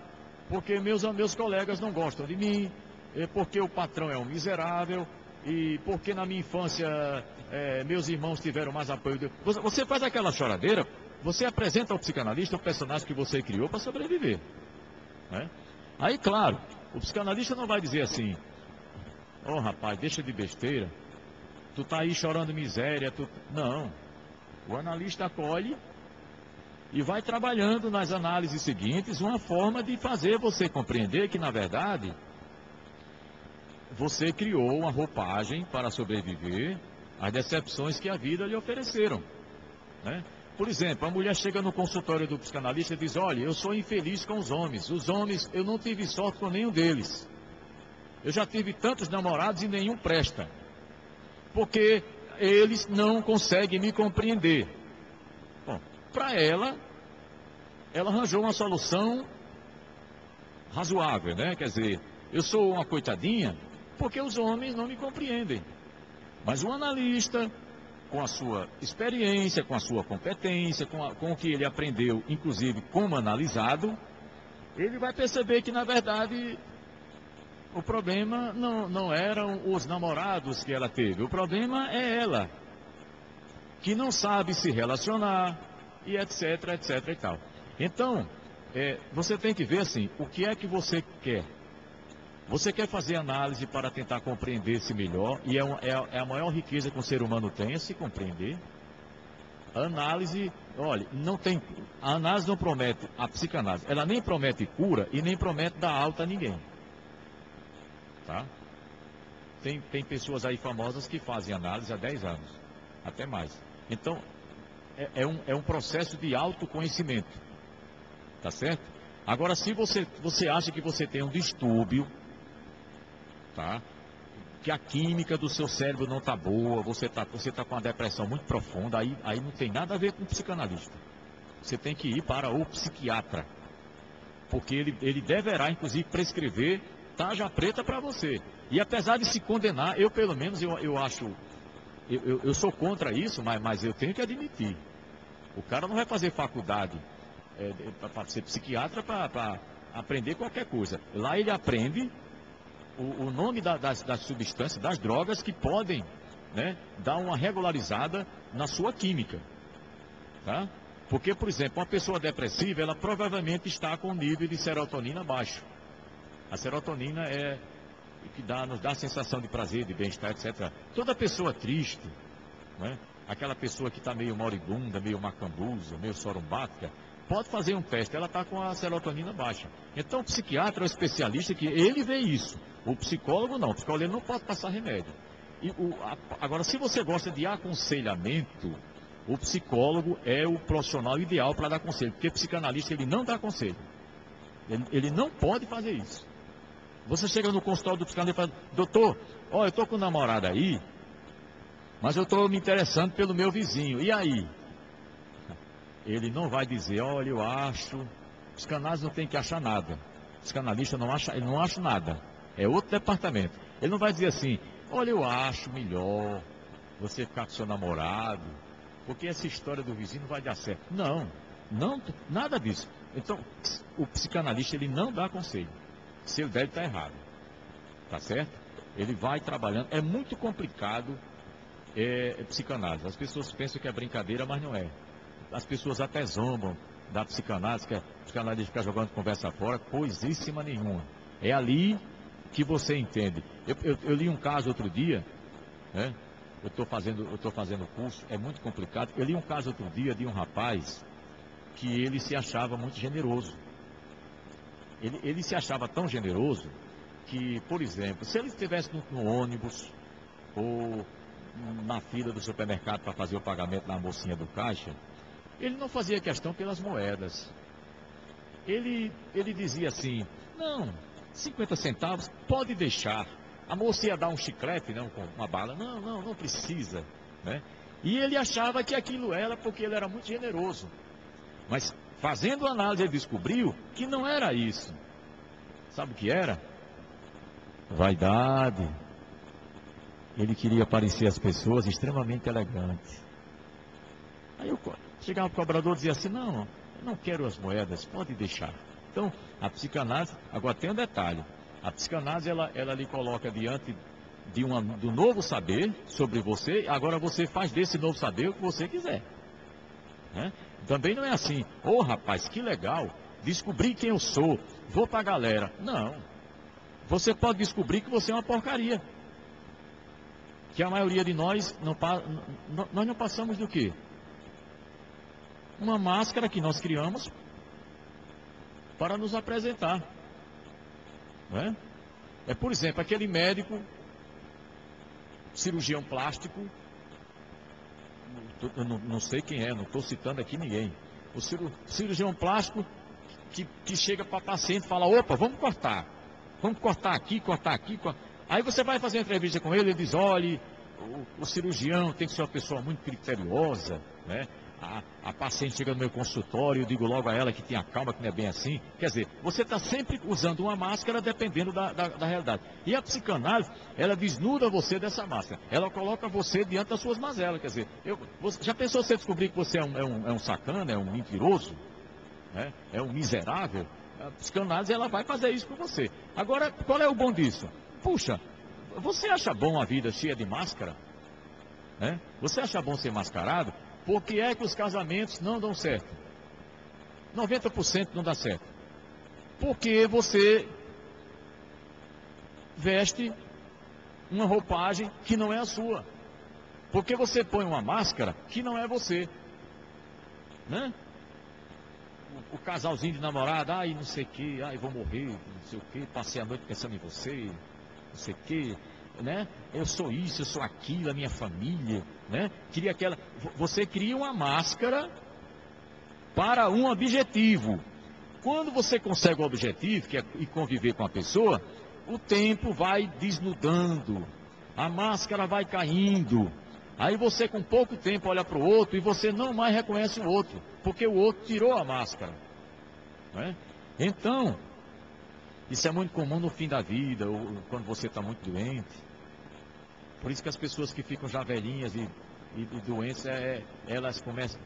porque meus, meus colegas não gostam de mim, é, porque o patrão é um miserável, e porque na minha infância é, meus irmãos tiveram mais apoio. De... Você, você faz aquela choradeira, você apresenta ao psicanalista o personagem que você criou para sobreviver. Né? Aí, claro, o psicanalista não vai dizer assim, ô oh, rapaz, deixa de besteira, tu tá aí chorando miséria, tu... Não. O analista acolhe e vai trabalhando nas análises seguintes uma forma de fazer você compreender que, na verdade... Você criou uma roupagem para sobreviver às decepções que a vida lhe ofereceram. Né? Por exemplo, a mulher chega no consultório do psicanalista e diz, olha, eu sou infeliz com os homens. Os homens, eu não tive sorte com nenhum deles. Eu já tive tantos namorados e nenhum presta. Porque eles não conseguem me compreender. Bom, para ela, ela arranjou uma solução razoável, né? Quer dizer, eu sou uma coitadinha... Porque os homens não me compreendem. Mas o analista, com a sua experiência, com a sua competência, com, a, com o que ele aprendeu, inclusive como analisado, ele vai perceber que, na verdade, o problema não, não eram os namorados que ela teve. O problema é ela, que não sabe se relacionar, e etc, etc e tal. Então, é, você tem que ver assim, o que é que você quer. Você quer fazer análise para tentar compreender-se melhor, e é, um, é, é a maior riqueza que um ser humano tem, é se compreender. A análise, olha, não tem, a análise não promete, a psicanálise, ela nem promete cura e nem promete dar alta a ninguém. Tá? Tem, tem pessoas aí famosas que fazem análise há dez anos, até mais. Então, é, é, um, é um processo de autoconhecimento, tá certo? Agora, se você, você acha que você tem um distúrbio, tá? Que a química do seu cérebro não está boa, você está você tá com uma depressão muito profunda, aí, aí não tem nada a ver com o psicanalista. Você tem que ir para o psiquiatra, porque ele, ele deverá, inclusive, prescrever tarja preta para você. E apesar de se condenar, eu pelo menos, eu, eu acho, eu, eu, eu sou contra isso, mas, mas eu tenho que admitir. O cara não vai fazer faculdade é, para ser psiquiatra para aprender qualquer coisa. Lá ele aprende... O, o nome da, das, das substâncias, das drogas que podem, né, dar uma regularizada na sua química, tá? Porque, por exemplo, uma pessoa depressiva, ela provavelmente está com um nível de serotonina baixo. A serotonina é que dá, nos dá a sensação de prazer, de bem-estar, etcétera. Toda pessoa triste, né, aquela pessoa que está meio moribunda, meio macambusa, meio sorumbática, pode fazer um teste, ela está com a serotonina baixa. Então o psiquiatra é o especialista que ele vê isso. O psicólogo não, o psicólogo não pode passar remédio. E o, a, agora, se você gosta de aconselhamento, o psicólogo é o profissional ideal para dar conselho, porque o psicanalista ele não dá conselho. Ele, ele não pode fazer isso. Você chega no consultório do psicanalista e fala, doutor, ó, eu estou com um namorado aí, mas eu estou me interessando pelo meu vizinho, e aí? Ele não vai dizer, olha, eu acho... Os canais não tem que achar nada. Os canalistas não acham, ele não acha nada. É outro departamento. Ele não vai dizer assim, olha, eu acho melhor você ficar com seu namorado, porque essa história do vizinho não vai dar certo. Não, não, nada disso. Então, o psicanalista, ele não dá conselho. Se ele deve, tá errado. Tá certo? Ele vai trabalhando. É muito complicado é, é psicanálise. As pessoas pensam que é brincadeira, mas não é. As pessoas até zombam da psicanálise, que a psicanálise fica jogando conversa fora, coisíssima nenhuma. É ali que você entende. Eu, eu, eu li um caso outro dia, né, eu estou fazendo, eu estou fazendo curso, é muito complicado. Eu li um caso outro dia de um rapaz que ele se achava muito generoso. Ele, ele se achava tão generoso que, por exemplo, se ele estivesse no, no ônibus ou na fila do supermercado para fazer o pagamento na mocinha do caixa, ele não fazia questão pelas moedas. Ele, ele dizia assim, não, cinquenta centavos pode deixar. A moça ia dar um chiclete, não, com uma bala. Não, não, não precisa. Né? E ele achava que aquilo era porque ele era muito generoso. Mas fazendo análise ele descobriu que não era isso. Sabe o que era? Vaidade. Ele queria parecer às pessoas extremamente elegante. Aí eu chegava para o cobrador e dizia assim, não, eu não quero as moedas, pode deixar. Então, a psicanálise, agora tem um detalhe, a psicanálise ela, ela lhe coloca diante de uma, do novo saber sobre você, agora você faz desse novo saber o que você quiser. Né? Também não é assim, ô, rapaz, que legal, descobri quem eu sou, vou pra galera. Não, você pode descobrir que você é uma porcaria. Que a maioria de nós, não, nós não passamos do quê? Uma máscara que nós criamos para nos apresentar. Não é? É, por exemplo, aquele médico, cirurgião plástico, eu não, não sei quem é, não estou citando aqui ninguém. O cirurgião plástico que, que chega para paciente e fala, opa, vamos cortar. Vamos cortar aqui, cortar aqui, cortar. Aí você vai fazer uma entrevista com ele, ele diz, olha, o, o cirurgião tem que ser uma pessoa muito criteriosa, né? A, a paciente chega no meu consultório, eu digo logo a ela que tenha calma, que não é bem assim. Quer dizer, você está sempre usando uma máscara dependendo da, da, da realidade. E a psicanálise, ela desnuda você dessa máscara. Ela coloca você diante das suas mazelas. Quer dizer, eu, você, já pensou você descobrir que você é um, é um, é um sacana, é um mentiroso, né? É um miserável? A psicanálise, ela vai fazer isso com você. Agora, qual é o bom disso? Puxa, você acha bom a vida cheia de máscara? Né? Você acha bom ser mascarado? Por que é que os casamentos não dão certo? noventa por cento não dá certo. Porque você veste uma roupagem que não é a sua. Porque você põe uma máscara que não é você. Né? O, o casalzinho de namorada, ai não sei o que, ai vou morrer, não sei o que, passei a noite pensando em você, não sei o que. Né? Eu sou isso, eu sou aquilo, a minha família, né? Cria aquela... Você cria uma máscara para um objetivo. Quando você consegue o objetivo, que é conviver com a pessoa, o tempo vai desnudando, a máscara vai caindo. Aí você com pouco tempo olha para o outro e você não mais reconhece o outro, porque o outro tirou a máscara, né? Então, isso é muito comum no fim da vida, ou quando você está muito doente. Por isso que as pessoas que ficam já velhinhas e, e, e doentes, é, elas começam...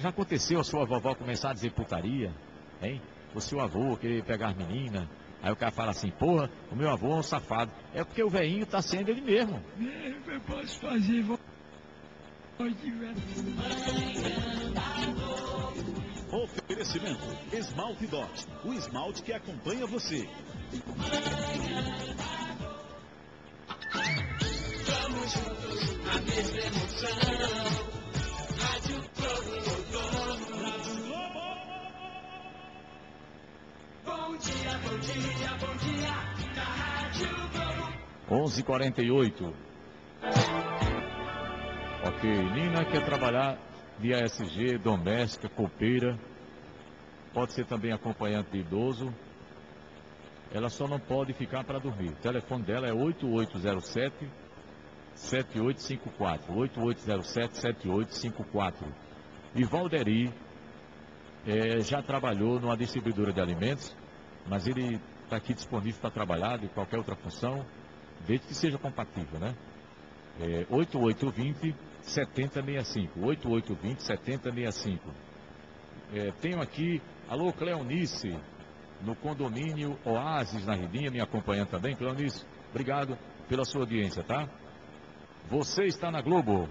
Já aconteceu a sua vovó começar a dizer putaria, hein? O seu avô querer pegar as meninas. Aí o cara fala assim, porra, o meu avô é um safado. É porque o velhinho está sendo ele mesmo. Eu posso fazer... Vou... Oferecimento Esmalte Dot, o esmalte que acompanha você. Vamos juntos, a mesma emoção. Rádio Globo, Rádio Globo. Bom dia, bom dia, bom dia, da Rádio Globo. onze e quarenta e oito. Ok, Nina quer trabalhar de A S G, doméstica, copeira. Pode ser também acompanhante de idoso. Ela só não pode ficar para dormir. O telefone dela é oito oito zero sete, sete oito cinco quatro. oito oito zero sete, sete oito cinco quatro. E Valderi é, já trabalhou numa distribuidora de alimentos, mas ele está aqui disponível para trabalhar de qualquer outra função, desde que seja compatível, né? É, oito oito dois zero, sete zero seis cinco. oito oito dois zero, sete zero seis cinco. É, tenho aqui, alô Cleonice, no condomínio Oásis, na Ribinha, me acompanhando também. Cleonice, obrigado pela sua audiência, tá? Você está na Globo.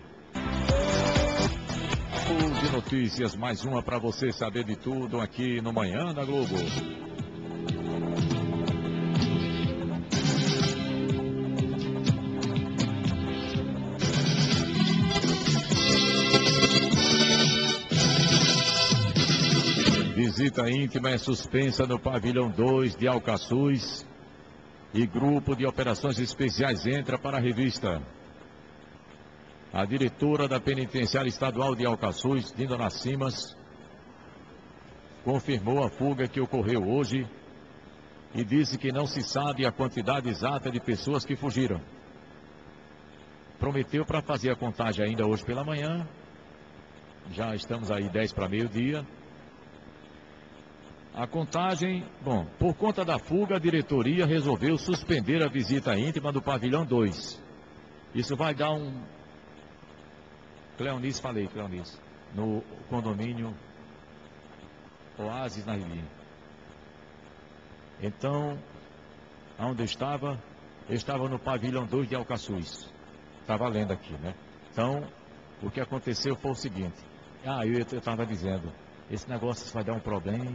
Tudo de notícias, mais uma para você saber de tudo aqui no Manhã da Globo. visita íntima é suspensa no pavilhão dois de Alcaçuz e grupo de operações especiais entra para a revista. A diretora da Penitenciária Estadual de Alcaçuz, Nina Nacimas, confirmou a fuga que ocorreu hoje e disse que não se sabe a quantidade exata de pessoas que fugiram. Prometeu para fazer a contagem ainda hoje pela manhã. Já estamos aí dez para meio-dia. A contagem, bom, por conta da fuga, a diretoria resolveu suspender a visita íntima do pavilhão dois. Isso vai dar um... Cleonice, falei, Cleonice, no condomínio Oásis, na Rilinha. Então, onde eu estava? Eu estava no pavilhão dois de Alcaçuz. Estava lendo aqui, né? Então, o que aconteceu foi o seguinte. Ah, eu estava dizendo, esse negócio vai dar um problema.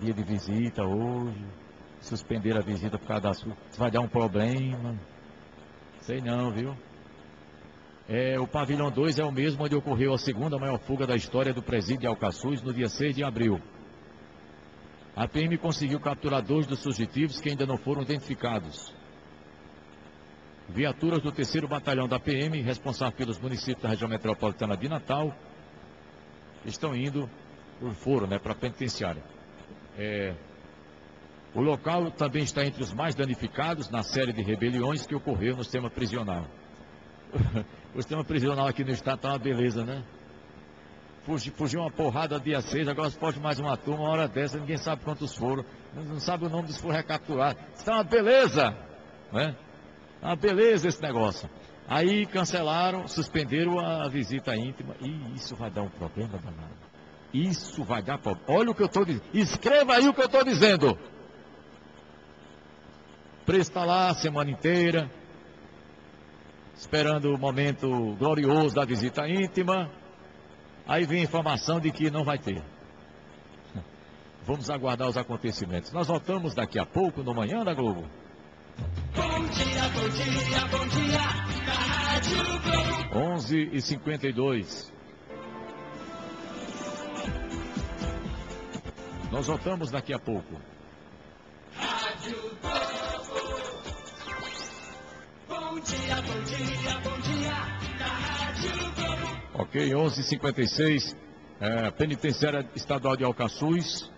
Dia de visita hoje, suspender a visita por causa da sua, vai dar um problema. Sei não, viu? É, o pavilhão dois é o mesmo onde ocorreu a segunda maior fuga da história do presídio de Alcaçuz no dia seis de abril. A P M conseguiu capturar dois dos fugitivos que ainda não foram identificados. Viaturas do terceiro Batalhão da P M, responsável pelos municípios da região metropolitana de Natal, estão indo, ou foram, né, para a penitenciária. É, o local também está entre os mais danificados na série de rebeliões que ocorreu no sistema prisional. O sistema prisional aqui no estado está uma beleza, né? Fugiu, fugiu uma porrada dia seis, agora pode mais uma turma, uma hora dessa, ninguém sabe quantos foram, não sabe o nome dos foram recapturados. Está uma beleza, né? Ah, beleza esse negócio. Aí cancelaram, suspenderam a visita íntima. E isso vai dar um problema danado. Isso vai dar problema. Olha o que eu estou dizendo. Escreva aí o que eu estou dizendo. Preço está lá a semana inteira, esperando o momento glorioso da visita íntima. Aí vem a informação de que não vai ter. Vamos aguardar os acontecimentos. Nós voltamos daqui a pouco no Manhã da Globo. Bom dia, bom dia, bom dia, Rádio Globo. onze e cinquenta e dois. Nós voltamos daqui a pouco. Rádio Globo. Bom dia, bom dia, bom dia, Rádio Globo. Ok, onze e cinquenta e seis. É, Penitenciária Estadual de Alcaçuz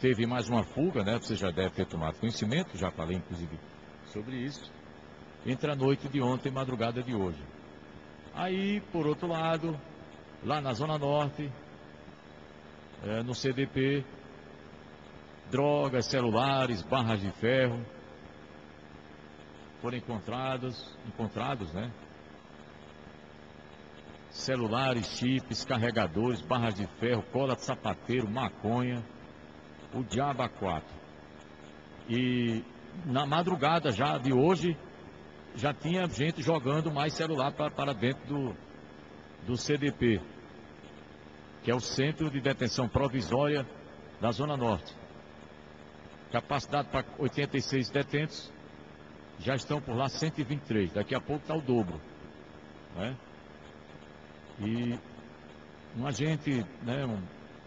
teve mais uma fuga, né? Você já deve ter tomado conhecimento, já falei inclusive sobre isso, entre a noite de ontem e madrugada de hoje. Aí, por outro lado, lá na Zona Norte, é, no C D P, drogas, celulares, barras de ferro foram encontrados, encontrados, né? Celulares, chips, carregadores, barras de ferro, cola de sapateiro, maconha, o diabo a quatro. E na madrugada já de hoje, já tinha gente jogando mais celular pra, para dentro do, do C D P, que é o Centro de Detenção Provisória da Zona Norte. Capacidade para oitenta e seis detentos, já estão por lá cento e vinte e três, daqui a pouco está o dobro, né? E um agente, né, um,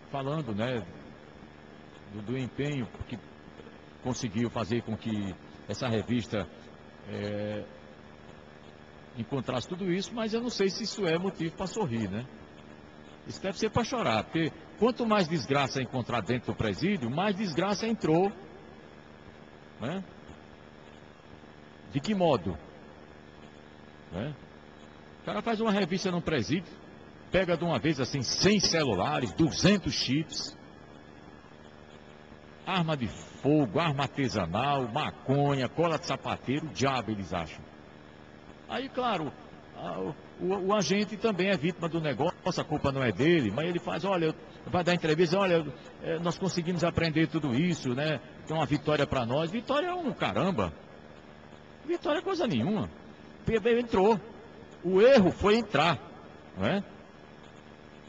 falando, né, do, do empenho que conseguiu fazer com que essa revista é, encontrasse tudo isso, mas eu não sei se isso é motivo para sorrir, né? Isso deve ser para chorar, porque quanto mais desgraça encontrar dentro do presídio, mais desgraça entrou, né? De que modo? Né? O cara faz uma revista num presídio, pega de uma vez assim cem celulares, duzentos chips, arma de fogo, fogo, arma artesanal, maconha, cola de sapateiro, o diabo eles acham. Aí, claro, a, o, o agente também é vítima do negócio, a culpa não é dele, mas ele faz, olha, vai dar entrevista, olha, nós conseguimos aprender tudo isso, né? Então, uma vitória para nós. Vitória é um caramba. Vitória é coisa nenhuma. P B entrou. O erro foi entrar, não é?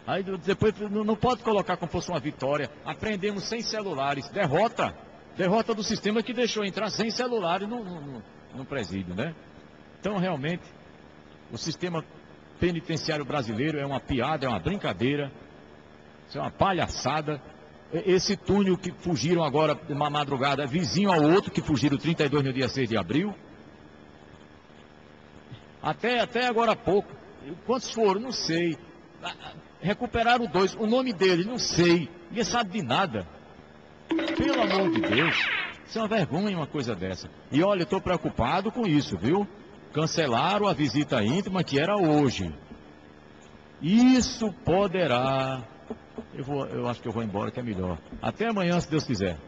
Aí depois não pode colocar como fosse uma vitória. Aprendemos sem celulares, derrota. Derrota do sistema que deixou entrar sem celular no, no, no presídio, né? Então, realmente, o sistema penitenciário brasileiro é uma piada, é uma brincadeira. Isso é uma palhaçada. Esse túnel que fugiram agora, uma madrugada, vizinho ao outro, que fugiram trinta e dois no dia seis de abril. Até, até agora há pouco. Quantos foram? Não sei. Recuperaram dois. O nome dele, não sei. Ninguém sabe de nada. Pelo amor de Deus. Isso é uma vergonha, uma coisa dessa. E olha, eu estou preocupado com isso, viu? Cancelaram a visita íntima, que era hoje. Isso poderá... Eu, vou, eu acho que eu vou embora, que é melhor. Até amanhã, se Deus quiser.